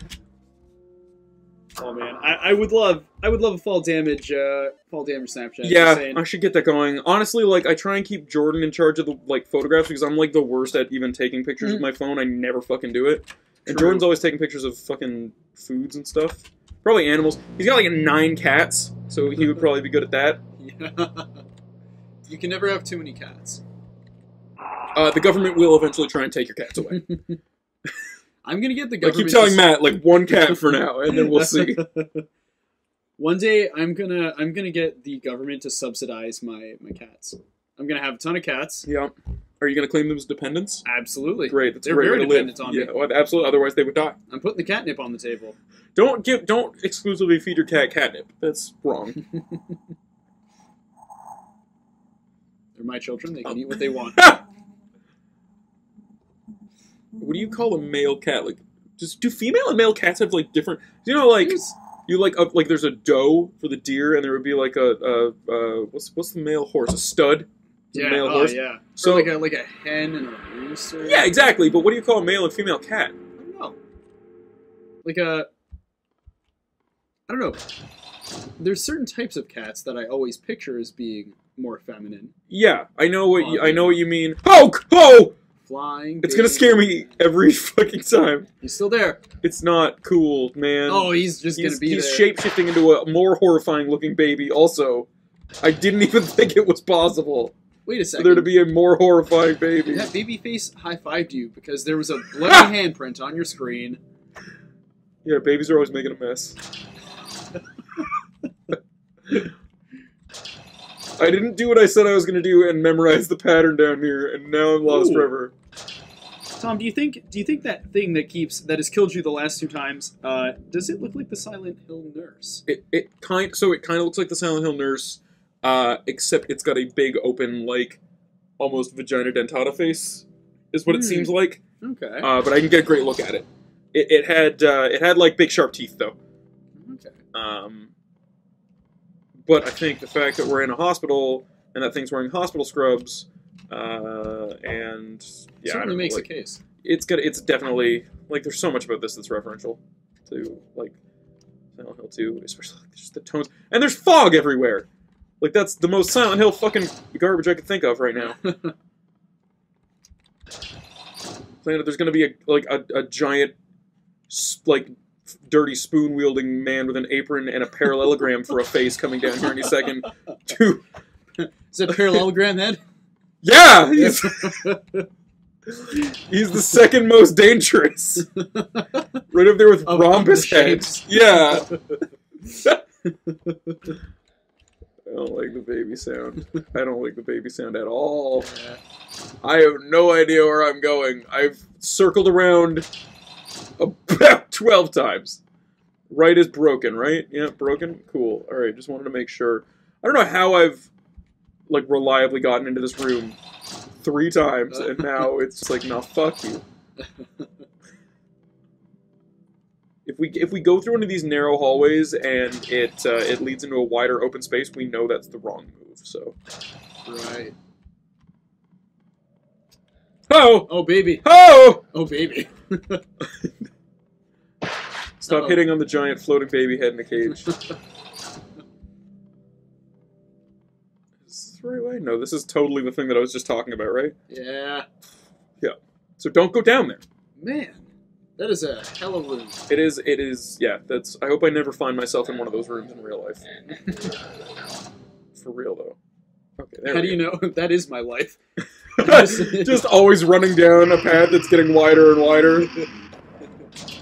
Oh, man. I would love a fall damage snapshot. Yeah, I should get that going. Honestly, like, I try and keep Jordan in charge of the, like, photographs because I'm, like, the worst at even taking pictures with my phone. I never fucking do it. And true. Jordan's always taking pictures of fucking foods and stuff. Probably animals. He's got, like, 9 cats. So he would probably be good at that. Yeah. You can never have too many cats. The government will eventually try and take your cats away. I'm going to get the government... I keep telling Matt, like, 1 cat for now, and then we'll see. One day, I'm gonna get the government to subsidize my cats. I'm going to have a ton of cats. Yeah. Are you going to claim them as dependents? Absolutely. Great. That's They're very dependent on me. Yeah, well, absolutely. Otherwise, they would die. I'm putting the catnip on the table. Don't exclusively feed your cat catnip. That's wrong. They're my children. They can eat what they want. What do you call a male cat? Like, just do female and male cats have like different? You know, like like there's a doe for the deer, and there would be like a what's the male horse? A stud. Yeah, male horse. Yeah. So or like a hen and a rooster. Yeah, exactly. But what do you call a male and female cat? I don't know. Like a, I don't know. There's certain types of cats that I always picture as being more feminine. Yeah, I know what you mean. Oh, oh! Flying. It's gonna scare me every fucking time. He's still there. It's not cool, man. Oh, he's just gonna be there. He's shape-shifting into a more horrifying-looking baby. Also, I didn't even think it was possible. Wait a second. For there to be a more horrifying baby. That baby face high-fived you because there was a bloody handprint on your screen. Yeah, babies are always making a mess. I didn't do what I said I was going to do and memorize the pattern down here, and now I'm lost forever. Tom, do you think that thing that has killed you the last two times, does it look like the Silent Hill nurse? It kind of looks like the Silent Hill nurse, except it's got a big open, like, almost vagina dentata face, is what it seems like. Okay. But I can get a great look at it. It had like big sharp teeth though. Okay. But I think the fact that we're in a hospital and that thing's wearing hospital scrubs, and yeah, certainly makes a case. It's definitely like there's so much about this that's referential to like Silent Hill 2, especially like, just the tones. And there's fog everywhere. Like that's the most Silent Hill fucking garbage I could think of right now. There's gonna be a giant like dirty spoon wielding man with an apron and a parallelogram for a face coming down here any second. Dude. Is that parallelogram then? Yeah, he's the second most dangerous. Right up there with rhombus heads. Yeah. I don't like the baby sound. I don't like the baby sound at all. Yeah. I have no idea where I'm going. I've circled around about 12 times. Right is broken, right? Yeah, broken? Cool. Alright, just wanted to make sure. I don't know how I've, like, reliably gotten into this room 3 times, and now it's just like, nah, fuck you. If we go through one of these narrow hallways and it leads into a wider open space, we know that's the wrong move. So, right. Oh! Oh baby! Oh! Oh baby! Stop hitting on the giant floating baby head in the cage. Is this the right way? No, this is totally the thing that I was just talking about, right? Yeah. Yeah. So don't go down there. Man. That is a hell of a room. It is, yeah, that's, I hope I never find myself in one of those rooms in real life. For real, though. Okay, there How do you know? That is my life. Just always running down a path that's getting wider and wider.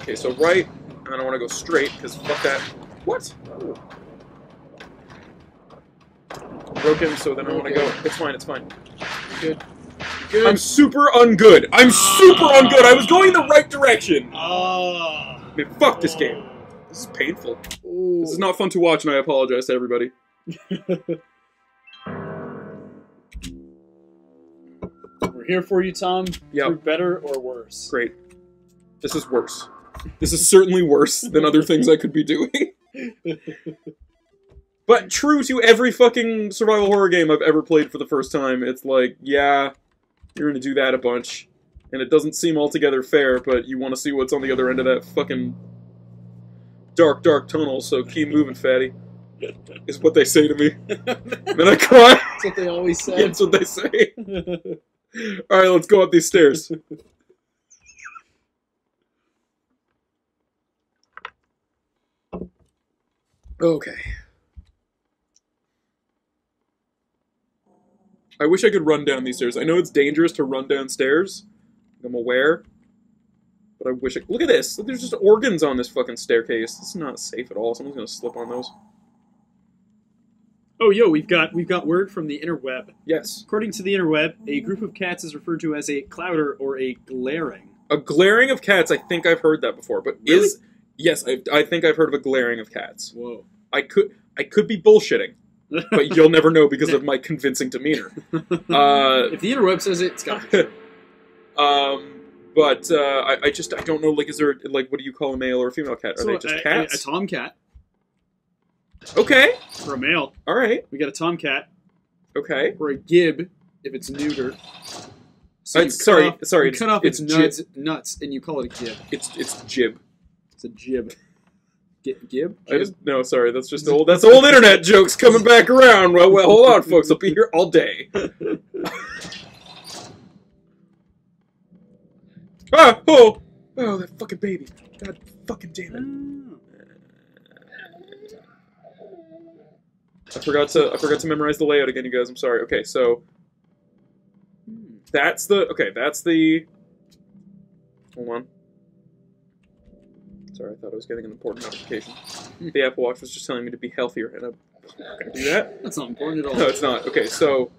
Okay, so right, and I don't want to go straight, because fuck that. What? Ooh. Broken, so then I want to go. It's fine, it's fine. You're good. Good. I'm super ungood. I'm super ungood. I was going the right direction. Man, fuck this game. This is painful. Ooh. This is not fun to watch, and I apologize to everybody. We're here for you, Tom. Yep. You're better or worse. Great. This is worse. This is certainly worse than other things I could be doing. But true to every fucking survival horror game I've ever played for the first time, it's like, yeah... You're gonna do that a bunch, and it doesn't seem altogether fair, but you want to see what's on the other end of that fucking dark, dark tunnel, so keep moving, fatty, is what they say to me. And then I cry. That's what they always say. Yeah, that's what they say. Alright, let's go up these stairs. Okay. I wish I could run down these stairs. I know it's dangerous to run downstairs. I'm aware. But I wish I could. Look at this. Look, there's just organs on this fucking staircase. This is not safe at all. Someone's going to slip on those. Oh, yo, we've got word from the interweb. Yes. According to the interweb, a group of cats is referred to as a clouder or a glaring. A glaring of cats? I think I've heard that before. But really? Yes, I think I've heard of a glaring of cats. Whoa. I could be bullshitting. But you'll never know because of my convincing demeanor. If the interweb says it, it's got to be true. I don't know, like, is there, like, what do you call a male or a female cat? Are they just cats? A tomcat. Okay. For a male. All right. We got a tomcat. Okay. Or a gib, if it's neuter. So you cut off its nuts, and you call it a gib. It's jib. It's a jib. Gib? No, sorry, that's just old. That's old internet jokes coming back around. Well, hold on, folks. I'll be here all day. Ah! Oh! Oh, that fucking baby. God fucking damn it. I forgot to memorize the layout again, you guys. I'm sorry. Okay, so that's the. Hold on. Sorry, I thought I was getting an important notification. The Apple Watch was just telling me to be healthier, and I'm not going to do that. That's not important at all. No, it's not. Okay, so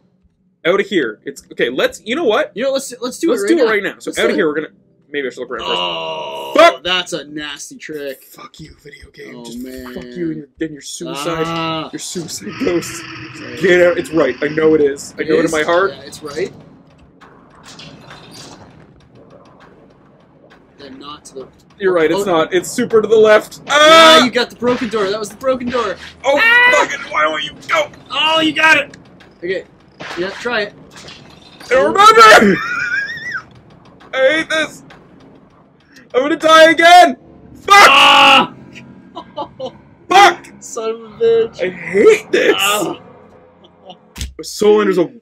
out of here. It's okay. Let's. You know what? You know. Let's do it right now. So out of here, we're gonna. Maybe I should look around first. Fuck! That's a nasty trick. Fuck you, video game. Oh, just man. Fuck you and your suicide. Ah. Your suicide ghost. Get out. It's right. I know it is. I know it in my heart. Yeah, it's right. And not to the. You're right. It's not. It's super to the left. Ah! You got the broken door. That was the broken door. Oh fucking! Why won't you go? Oh, you got it. Okay. Yeah, try it. And remember. I hate this. I'm gonna die again! Fuck! Ah! Fuck! Son of a bitch. I hate this! Ah. So enters a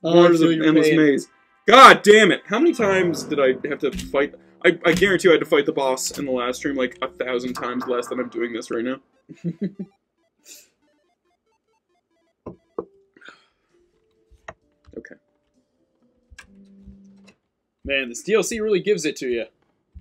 waters of endless maze. God damn it! How many times did I have to fight? I guarantee you I had to fight the boss in the last stream like 1,000 times less than I'm doing this right now. Okay. Man, this DLC really gives it to you.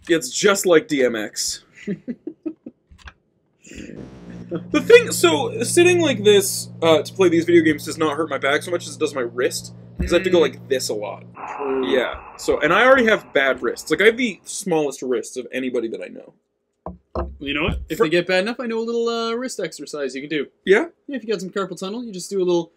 It's just like DMX. The thing, so, sitting like this to play these video games does not hurt my back so much as it does my wrist. Because I have to go like this a lot. True. Yeah. So, and I already have bad wrists. Like, I have the smallest wrists of anybody that I know. You know what? If they get bad enough, I know a little wrist exercise you can do. Yeah? Yeah, if you got some carpal tunnel, you just do a little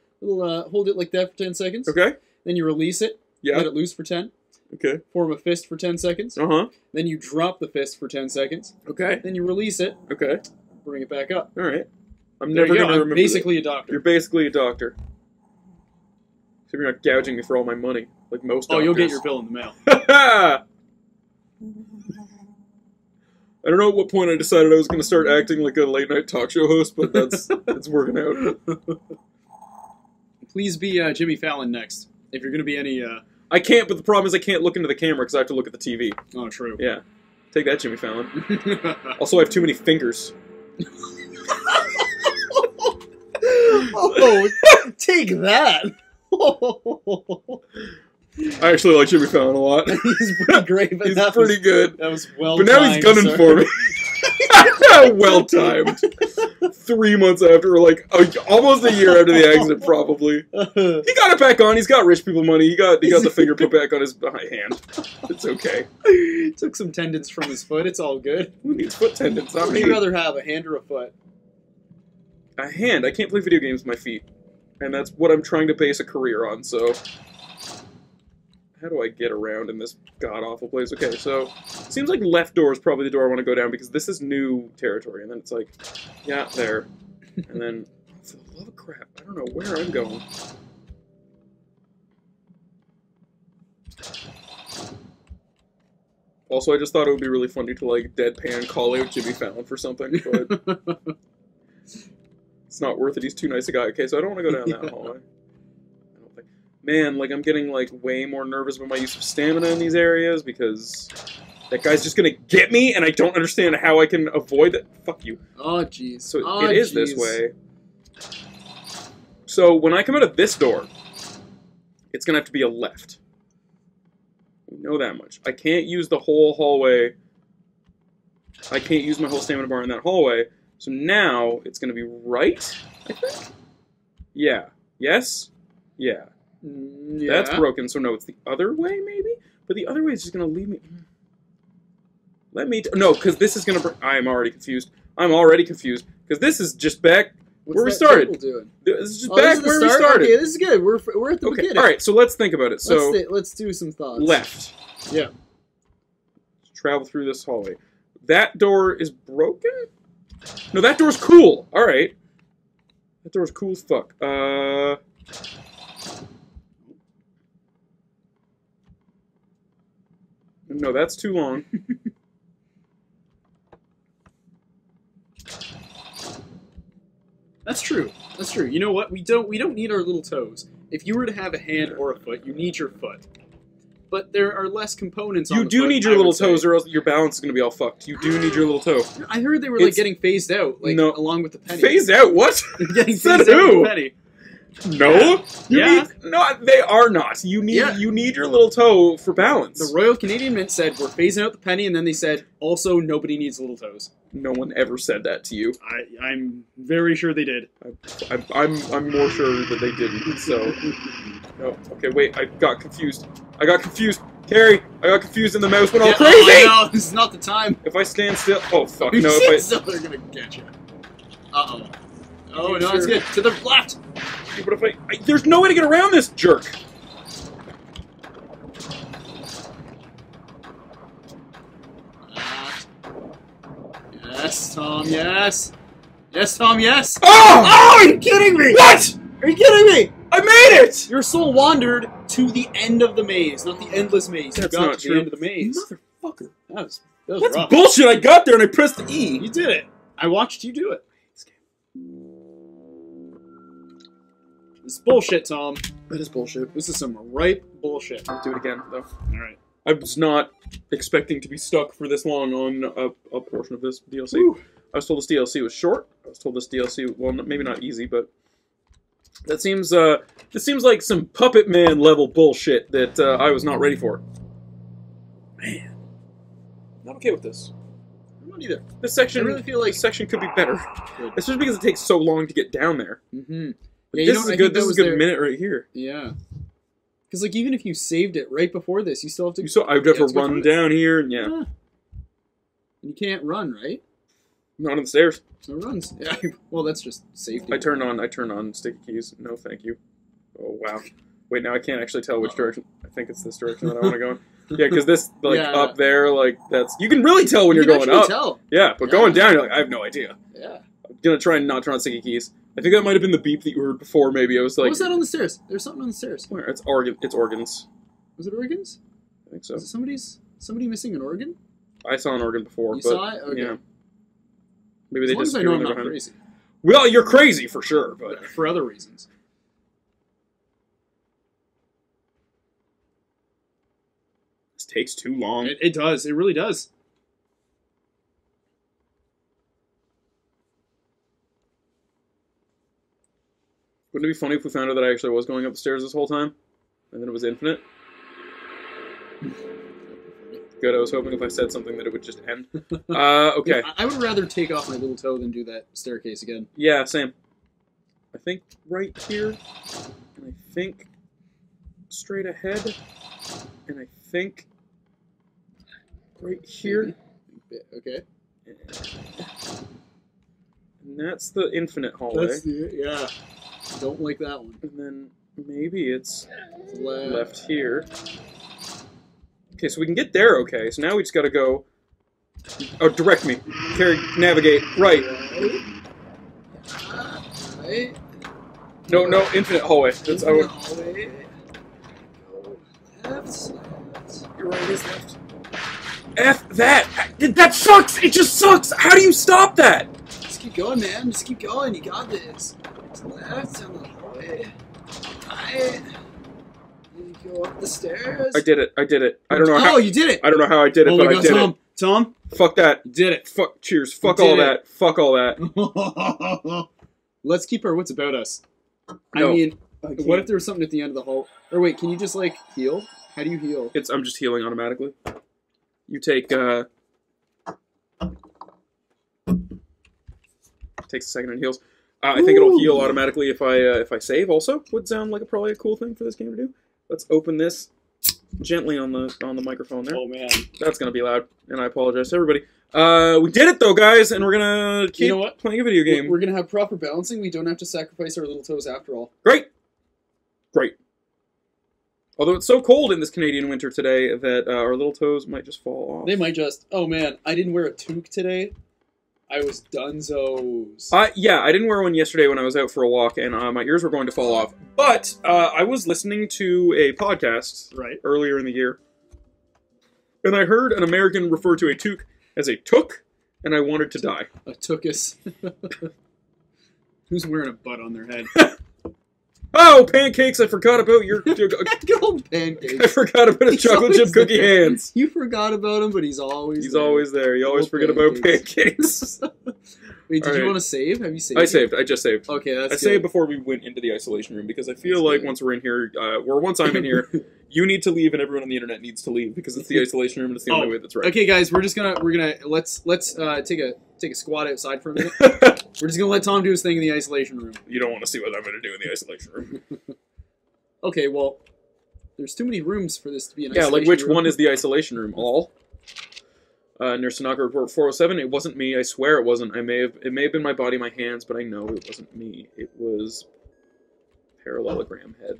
hold it like that for 10 seconds. Okay. Then you release it. Yeah. Let it loose for 10. Okay. Form a fist for 10 seconds. Uh-huh. Then you drop the fist for 10 seconds. Okay. Then you release it. Okay. Bring it back up. All right. I'm never going to remember. You're basically a doctor. You're basically a doctor. Except you're not gouging me for all my money, like most doctors. Oh, you'll get your bill in the mail. I don't know at what point I decided I was going to start acting like a late-night talk show host, but that's it's working out. Please be Jimmy Fallon next, if you're going to be any... I can't, but the problem is I can't look into the camera because I have to look at the TV. Oh, true. Yeah. Take that, Jimmy Fallon. Also, I have too many fingers. Oh, take that. I actually like Jimmy Fallon a lot. He's pretty great, but he's pretty good. That was well-timed. But now he's gunning for me. Well-timed. 3 months after, or like almost a year after the accident, probably. He got it back on. He's got rich people money. He got the finger put back on his hand. It's okay. Took some tendons from his foot. It's all good. Who needs foot tendons? Would you rather have a hand or a foot? A hand. I can't play video games with my feet, and that's what I'm trying to base a career on. So, how do I get around in this god-awful place? Okay, so it seems like left door is probably the door I want to go down because this is new territory. And then it's like, yeah, there. And then, for the love of crap, I don't know where I'm going. Also, I just thought it would be really funny to, like, deadpan call out Jimmy Fallon for something, but it's not worth it. He's too nice a guy. Okay, so I don't want to go down that hallway. Man, like, I'm getting, like, way more nervous about my use of stamina in these areas, because that guy's just gonna get me, and I don't understand how I can avoid it. Fuck you. Oh, jeez. So oh, it is geez. This way. So when I come out of this door, it's gonna have to be a left. I know that much. I can't use the whole hallway. I can't use my whole stamina bar in that hallway. So now it's gonna be right, I think? Yeah. Yes? Yeah. Yeah. That's broken, so no, it's the other way, maybe? But the other way is just going to leave me... Let me... No, because this is going to... I'm already confused. I'm already confused. Because this is just back where we started. Doing? This is just back where we started. Okay, this is good. We're at the beginning. All right, so let's think about it. So let's do some thoughts. Left. Yeah. Travel through this hallway. That door is broken? No, that door's cool. All right. That door's cool as fuck. No, that's too long. That's true. That's true. You know what? We don't need our little toes. If you were to have a hand or a foot, you need your foot. But there are less components on the foot. You do need your little toes, or else your balance is going to be all fucked. You do need your little toe. I heard they were like getting phased out, like along with the penny. Phased out? What? Getting phased out with the penny. No, they are not. You need your little toe for balance. The Royal Canadian Mint said we're phasing out the penny, and then they said also nobody needs little toes. no one ever said that to you. I'm very sure they did. I'm more sure that they didn't. So, no. Okay, wait. I got confused. Carrie, I got confused, and the mouse went all crazy. Oh, no, this is not the time. If I stand still, oh fuck no. If I, they're gonna get you. Uh oh. Oh no, it's good. To the left. But if I there's no way to get around this jerk. Yes, Tom, yes. Yes, Tom, yes. Oh! Oh, are you kidding me? What? Are you kidding me? I made it! Your soul wandered to the end of the maze, not the endless maze. That's not true. The end of the maze. Motherfucker. That was That's rough. Bullshit. I got there and I pressed the E. You did it. I watched you do it. This is bullshit, Tom. That is bullshit. This is some ripe bullshit. I'll do it again, though. All right. I was not expecting to be stuck for this long on a portion of this DLC. Woo. I was told this DLC was short. I was told this DLC, well, maybe not easy, but that seems like some Puppet Man level bullshit that I was not ready for. Man, I'm not okay with this. I'm not either. This section, I really feel like this section could be better. Good. Especially because it takes so long to get down there. Mm-hmm. Yeah, this is good. This is a good minute right here. Yeah. Because, like, even if you saved it right before this, you still have to... I would have to run down here, and yeah. And you can't run, right? Not on the stairs. No runs. Yeah. Well, that's just safety. I turn on sticky keys. No, thank you. Oh, wow. Wait, now I can't actually tell which direction. I think it's this direction that I want to go in. Yeah, because this, like, up there, like, that's... You can really tell when you're going up. Tell. Yeah, but going down, you're like, I have no idea. Yeah. I'm going to try and not turn on sticky keys. I think that might have been the beep that you heard before, maybe. I was like... What was that on the stairs? There's something on the stairs. Where? It's organs. Was it organs? I think so. Is it somebody missing an organ? I saw an organ before, but... You saw it? Okay. Yeah. Maybe they just... As long as I know I'm not crazy. Well, you're crazy for sure, but... Yeah, for other reasons. This takes too long. It does. It really does. Wouldn't it be funny if we found out that I actually was going up the stairs this whole time? And then it was infinite? Good, I was hoping if I said something that it would just end. Okay. Yeah, I would rather take off my little toe than do that staircase again. Yeah, same. I think right here, and I think straight ahead, and I think right here. Okay. And that's the infinite hallway. That's the, yeah. Don't like that one. And then maybe it's left here. Okay, so we can get there okay. So now we just gotta go... Oh, direct me. Carry, navigate, right. Right. No, no, infinite hallway. That's our... Hallway. Left. Your right is left. F that! That sucks! It just sucks! How do you stop that? Just keep going, man. Just keep going. You got this. Left on the hallway. Right. You go up the stairs. I did it. I don't know how. Oh, you did it. I don't know how I did it, but I did it. Tom. Fuck that. You did it. Fuck. Cheers. Fuck all that. Fuck all that. Let's keep our wits about us. No. I mean, what if there was something at the end of the hall? Or wait, can you just like heal? How do you heal? I'm just healing automatically. You take. Takes a second and heals. I think it'll heal automatically if I save. Also, would sound like probably a cool thing for this game to do. Let's open this gently on the microphone there. Oh man, that's gonna be loud, and I apologize to everybody. We did it though, guys, and we're gonna keep playing a video game. We're gonna have proper balancing. We don't have to sacrifice our little toes after all. Great, great. Although it's so cold in this Canadian winter today that our little toes might just fall off. They might just. Oh man, I didn't wear a toque today. I was dunzos. Yeah, I didn't wear one yesterday when I was out for a walk, and my ears were going to fall off. But I was listening to a podcast earlier in the year, and I heard an American refer to a toque as a took, and I wanted to die. A tookus. Who's wearing a butt on their head? Oh, pancakes! I forgot about your good old pancakes. I forgot about his chocolate chip cookie hands. You forgot about him, but he's always there. He's always there. You always forget about pancakes. Wait, did you want to save? Have you saved? I saved. I just saved. Okay, that's good. I saved before we went into the isolation room because I feel like once I'm in here, You need to leave, and everyone on the internet needs to leave because it's the isolation room, and it's the only way that's right. Okay, guys, we're gonna let's take a squat outside for a minute. We're just gonna let Tom do his thing in the isolation room. You don't want to see what I'm gonna do in the isolation room. Okay, well, there's too many rooms for this to be an isolation room. Yeah, like which one is the isolation room? All. Nurse Tanaka report 407. It wasn't me. I swear it wasn't. It may have been my body, my hands, but I know it wasn't me. It was parallelogram head.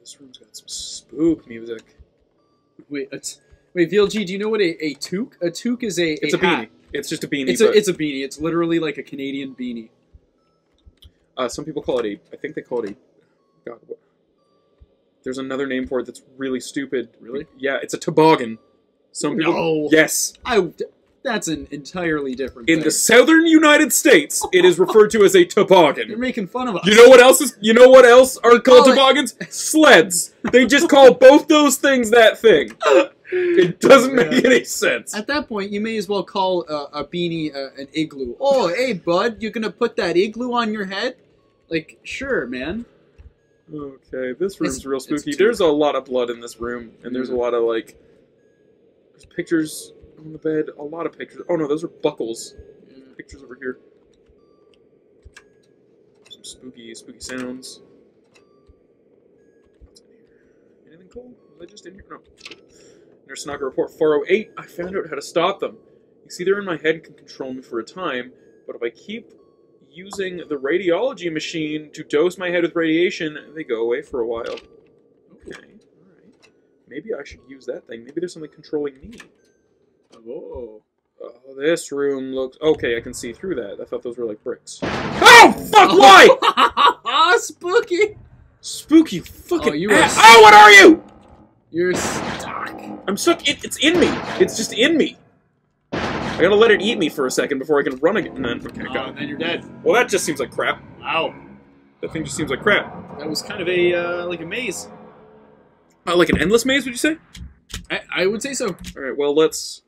This room's got some spook music. Wait, VLG, do you know what a toque? A toque is a it's a hat. Beanie. It's just a beanie. It's a beanie. It's literally like a Canadian beanie. Some people call it a. I think they call it a. God, what? There's another name for it that's really stupid. Really? Yeah, it's a toboggan. Some people. No. Yes. That's an entirely different thing. In the southern United States, it is referred to as a toboggan. You're making fun of us. You know what else is? You know what else are called toboggans? Sleds. They just call both those things that thing. It doesn't make any sense. At that point, you may as well call a beanie an igloo. Oh, hey, bud, you're gonna put that igloo on your head? Like, sure, man. Okay, this room's real spooky. There's a lot of blood in this room, and there's a lot of like pictures on the bed, a lot of pictures. Oh no, those are buckles. Pictures over here. Some spooky sounds. What's in here? Anything cool? Was I just in here? No. Nurse Tanaka report 408. I found out how to stop them. You see, they're in my head and can control me for a time, but if I keep using the radiology machine to dose my head with radiation, they go away for a while. Okay, alright. Maybe I should use that thing. Maybe there's something controlling me. Oh. Oh, this room looks... Okay, I can see through that. I thought those were like bricks. Oh, fuck, why? Spooky! Spooky fucking ass. Oh, what are you? You're stuck. I'm stuck. It's in me. It's just in me. I gotta let it eat me for a second before I can run again. And then you're dead. Well, that just seems like crap. Wow. That thing just seems like crap. That was kind of a, like a maze. Like an endless maze, would you say? I would say so. Alright, well, let's...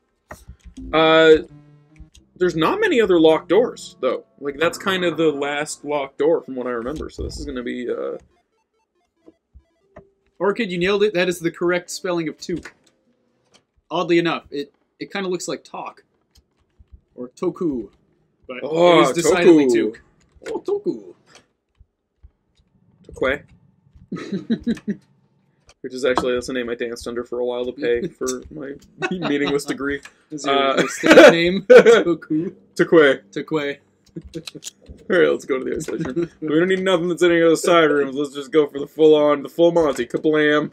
there's not many other locked doors, though. Like, that's kind of the last locked door from what I remember, so this is gonna be, Orchid, you nailed it. That is the correct spelling of toque. Oddly enough, it kind of looks like talk. Or toku. But it is decidedly toku. Oh, toku. Tokwe. Which is actually, that's the name I danced under for a while to pay for my meaningless degree. Is your stage name? Toku? Tokwe. Tokwe. Alright, let's go to the isolation room. We don't need nothing that's in any of those side rooms. Let's just go for the full Monty. Kablam.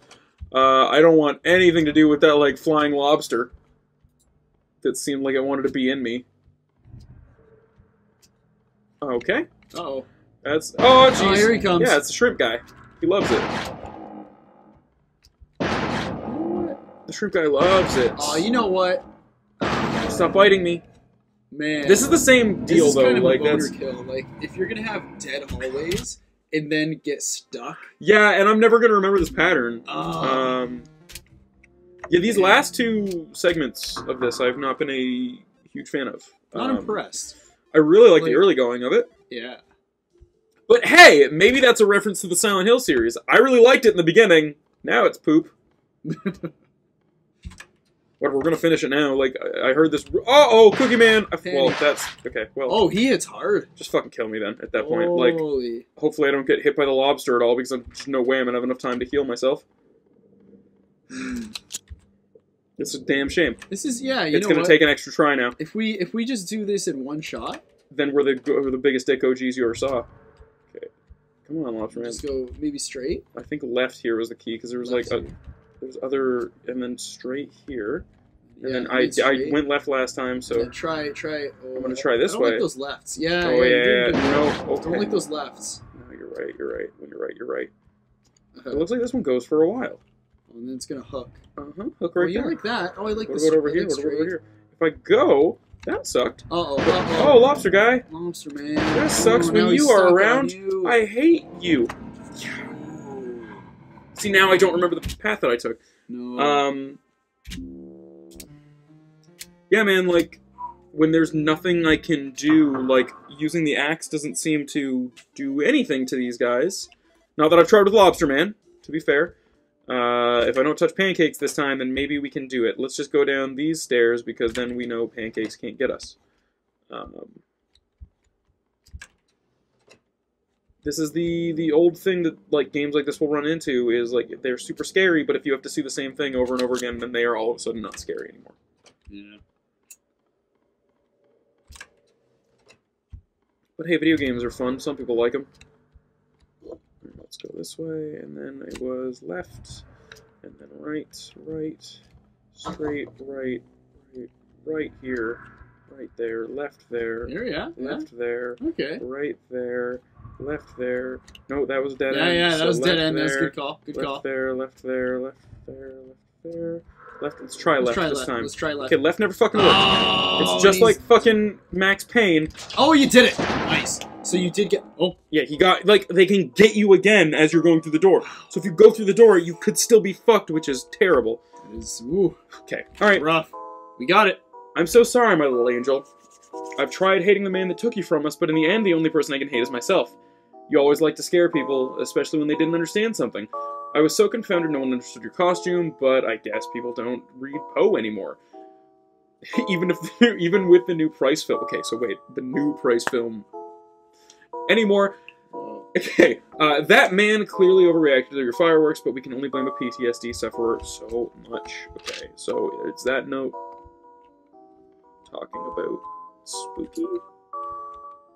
I don't want anything to do with that, like, flying lobster. That seemed like it wanted to be in me. Okay. Uh-oh. That's... Oh, jeez. Oh, here he comes. Yeah, it's the shrimp guy. He loves it. The shrimp guy loves it. Oh, you know what? Stop biting me. Man. This is the same deal, though. Kind of like, that's... kill. Like, if you're gonna have dead hallways and then get stuck... Yeah, and I'm never gonna remember this pattern. Yeah, these last two segments of this, I've not been a huge fan of. Not impressed. I really like the early going of it. Yeah. But hey, maybe that's a reference to the Silent Hill series. I really liked it in the beginning. Now it's poop. Whatever, we're gonna finish it now. Like, I heard this... Uh-oh, Cookie Man! Well, that's... Okay, well... Oh, he hits hard. Just fucking kill me then, at that point. Holy. Like, hopefully I don't get hit by the lobster at all, because there's no way I'm gonna have enough time to heal myself. It's a damn shame. This is it's gonna take an extra try now. If we just do this in one shot, then we're the biggest dick OGs you ever saw. Okay, come on, lobster man. Just go maybe straight. I think left here was the key because there was like there's other and then straight here, and then I went left last time. So yeah, try. Oh, I'm gonna try this way. I don't like those lefts. Yeah. Oh yeah. No. Okay. Don't like those lefts. No, you're right. You're right. When you're right, you're right. It looks like this one goes for a while. And then it's gonna hook. Hook right there. You like that? Oh, I like this. What over here? What over here? If I go, that sucked. Uh oh, lobster guy. Lobster man. That sucks when you are around. I hate you. Yeah. See, now I don't remember the path that I took. No. Yeah, man. Like, when there's nothing I can do, like using the axe doesn't seem to do anything to these guys. Not that I've tried with lobster man. To be fair. If I don't touch pancakes this time, then maybe we can do it. Let's just go down these stairs, because then we know pancakes can't get us. This is the old thing that like games like this will run into, is like they're super scary, but if you have to see the same thing over and over again, then they are all of a sudden not scary anymore. Yeah. But hey, video games are fun. Some people like them. Let's go this way, and then it was left, and then right, right, straight, right, right, right here, right there, left there, here, yeah, left there, okay, right there, left there. No, that was dead end. Yeah, that was dead end. That's a good call. Good call. Left there, left there, left there, left there. Left. Let's try left this time. Let's try left. Okay, left never fucking worked. It's just like fucking Max Payne. Oh, you did it! Nice. So you did get... Oh. Yeah, he got... Like, they can get you again as you're going through the door. So if you go through the door, you could still be fucked, which is terrible. It is... Ooh. Okay. All right. Rough. We got it. I'm so sorry, my little angel. I've tried hating the man that took you from us, but in the end, the only person I can hate is myself. You always like to scare people, especially when they didn't understand something. I was so confounded no one understood your costume, but I guess people don't read Poe anymore. Even with the new Price film... Okay, so wait. The new Price film... anymore. Okay, that man clearly overreacted to your fireworks, but we can only blame a PTSD sufferer so much. Okay, so it's that note talking about Spooky.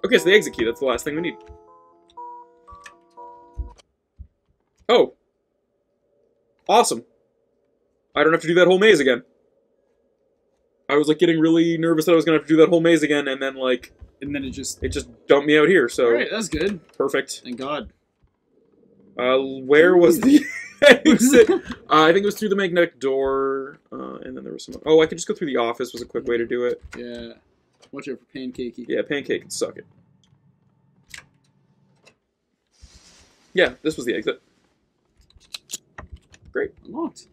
Okay, so the exit key, that's the last thing we need. Oh. Awesome. I don't have to do that whole maze again. I was like getting really nervous that I was gonna have to do that whole maze again, and then like... And then it just dumped me out here, so... Alright, that's good. Perfect. Thank God. Where was the exit? I think it was through the magnetic door, and then there was some... Oh, I could just go through the office was a quick way to do it. Yeah. Watch out for Pancakey. Yeah, Pancake can suck it. Yeah, this was the exit. Great. Unlocked.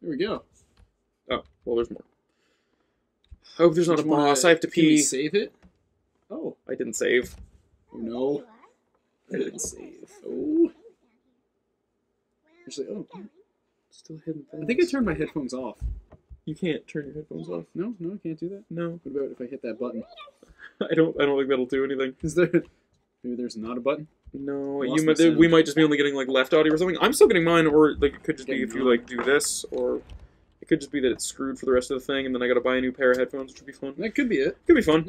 There we go. Oh, well, there's more. I hope there's not a boss. I have to pee. Can we save it? Oh, I didn't save. Oh, no. I didn't save. Oh. Actually, oh. Still hidden things. I think I turned my headphones off. You can't turn your headphones off. No, no, I can't do that. No. What about if I hit that button? I don't think that'll do anything. Is there... Maybe there's not a button? No, we might just be only getting, like, left audio or something. I'm still getting mine, or, like, it could just be if you, like, do this, or... It could just be that it's screwed for the rest of the thing, and then I gotta buy a new pair of headphones, which would be fun. That could be it. Could be fun.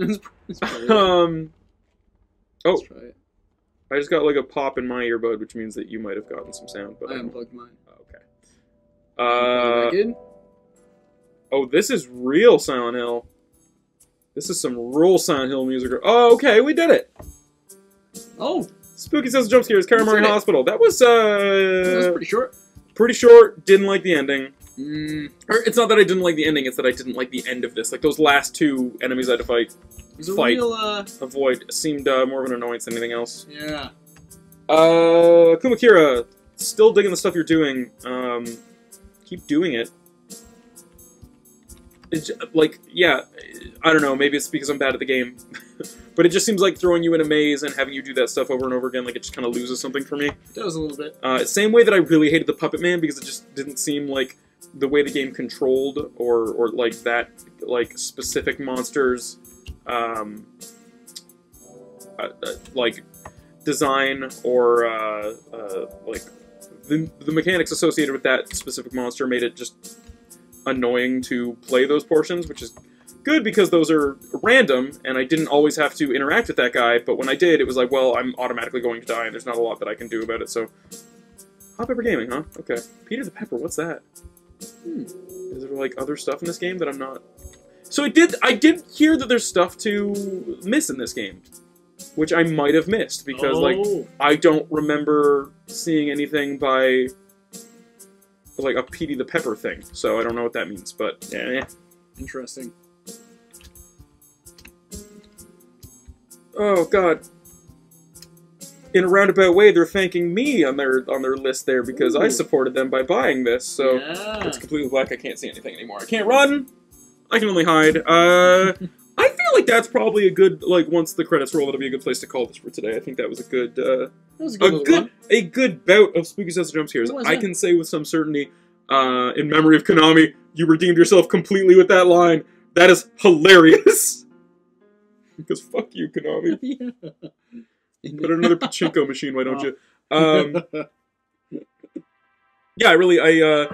Oh. Let's try it. I just got like a pop in my earbud, which means that you might have gotten some sound, but I unplugged mine. Okay. Oh, this is real Silent Hill. This is some real Silent Hill music. Oh, okay, we did it. Oh. Spooky's House of Jump Scares, Karamari Hospital. That was that was pretty short. Pretty short. Didn't like the ending. Or it's not that I didn't like the ending, it's that I didn't like the end of this. Like, those last two enemies I had to avoid seemed more of an annoyance than anything else. Yeah. Kumakira, still digging the stuff you're doing. Keep doing it. It's, like, yeah, I don't know, maybe it's because I'm bad at the game. But it just seems like throwing you in a maze and having you do that stuff over and over again, like, it just kind of loses something for me. It does a little bit. Same way that I really hated the Puppet Man, because it just didn't seem like the way the game controlled, or like, that, like, specific monsters, like, design, or, like, the mechanics associated with that specific monster made it just annoying to play those portions, which is good because those are random, and I didn't always have to interact with that guy, but when I did, it was like, well, I'm automatically going to die, and there's not a lot that I can do about it, so... Hot Pepper Gaming, huh? Okay. Peter the Pepper, what's that? Is there, like, other stuff in this game that I'm not... So I did hear that there's stuff to miss in this game, which I might have missed, because, like, I don't remember seeing anything by, like, a Petey the Pepper thing, so I don't know what that means, but, yeah. Interesting. Oh, God. In a roundabout way, they're thanking me on their list there because I supported them by buying this. So it's completely black. I can't see anything anymore. I can't run. I can only hide. I feel like that's probably a good, like, once the credits roll, that'll be a good place to call this for today. I think that was a good That was a good bout of Spooky's House of Jump Scares. I can say with some certainty, in memory of Konami, you redeemed yourself completely with that line. That is hilarious. Because fuck you, Konami. Yeah. Put another pachinko machine, why don't you? Yeah, really, I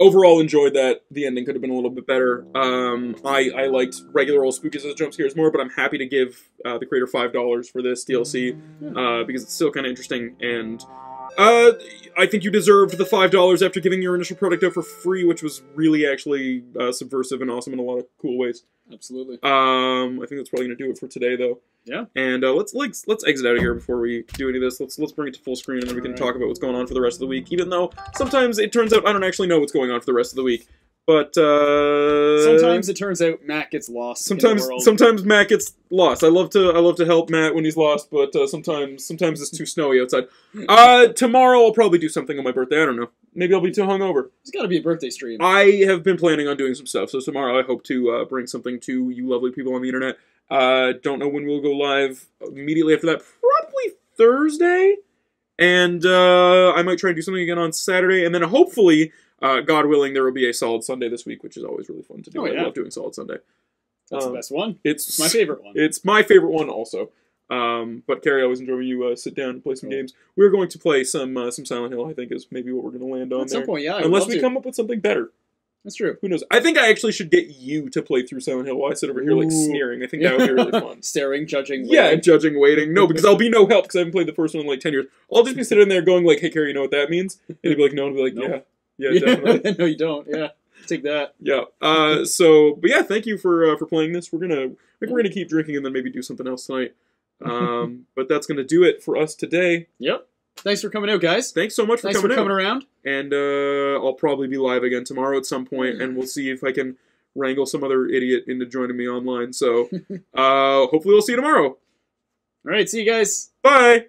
overall enjoyed that. The ending could have been a little bit better. I liked regular old Spooky's House of Jump Scares more, but I'm happy to give the creator $5 for this DLC, because it's still kind of interesting, and I think you deserved the $5 after giving your initial product out for free, which was really actually subversive and awesome in a lot of cool ways. Absolutely. I think that's probably going to do it for today, though. Yeah. And let's exit out of here before we do any of this. Let's bring it to full screen, and then we can talk about what's going on for the rest of the week, even though sometimes it turns out I don't actually know what's going on for the rest of the week. But sometimes it turns out Matt gets lost. Sometimes Matt gets lost. I love to help Matt when he's lost, but sometimes it's too snowy outside. Tomorrow I'll probably do something on my birthday. I don't know. Maybe I'll be too hungover. There's got to be a birthday stream. I have been planning on doing some stuff, so tomorrow I hope to bring something to you lovely people on the internet. Don't know when we'll go live immediately after that. Probably Thursday, and I might try and do something again on Saturday, and then hopefully. God willing, there will be a solid Sunday this week, which is always really fun to do. Oh, yeah. I love doing solid Sunday. That's the best one. It's my favorite one. It's my favorite one also. But Kerry, I always enjoy when you sit down and play some games. We're going to play some Silent Hill, I think, is maybe what we're going to land on there. At some point, yeah. Unless we come up with something better. That's true. Who knows? I think I actually should get you to play through Silent Hill while I sit over here, like, sneering. I think that would be really fun. Staring, judging, waiting. Yeah, judging, waiting. No, because I'll be no help, because I haven't played the first one in, like, 10 years. I'll just be sitting there going, like, hey, Kerry, you know what that means? And he'll be like, no, and I'll be like, yeah. Yeah, definitely. No, you don't. Yeah, take that. Yeah. So, but yeah, thank you for playing this. We're gonna keep drinking and then maybe do something else tonight. But that's gonna do it for us today. Yep. Thanks for coming out, guys. Thanks so much for coming around. And I'll probably be live again tomorrow at some point, and we'll see if I can wrangle some other idiot into joining me online. So, hopefully, we'll see you tomorrow. All right. See you guys. Bye.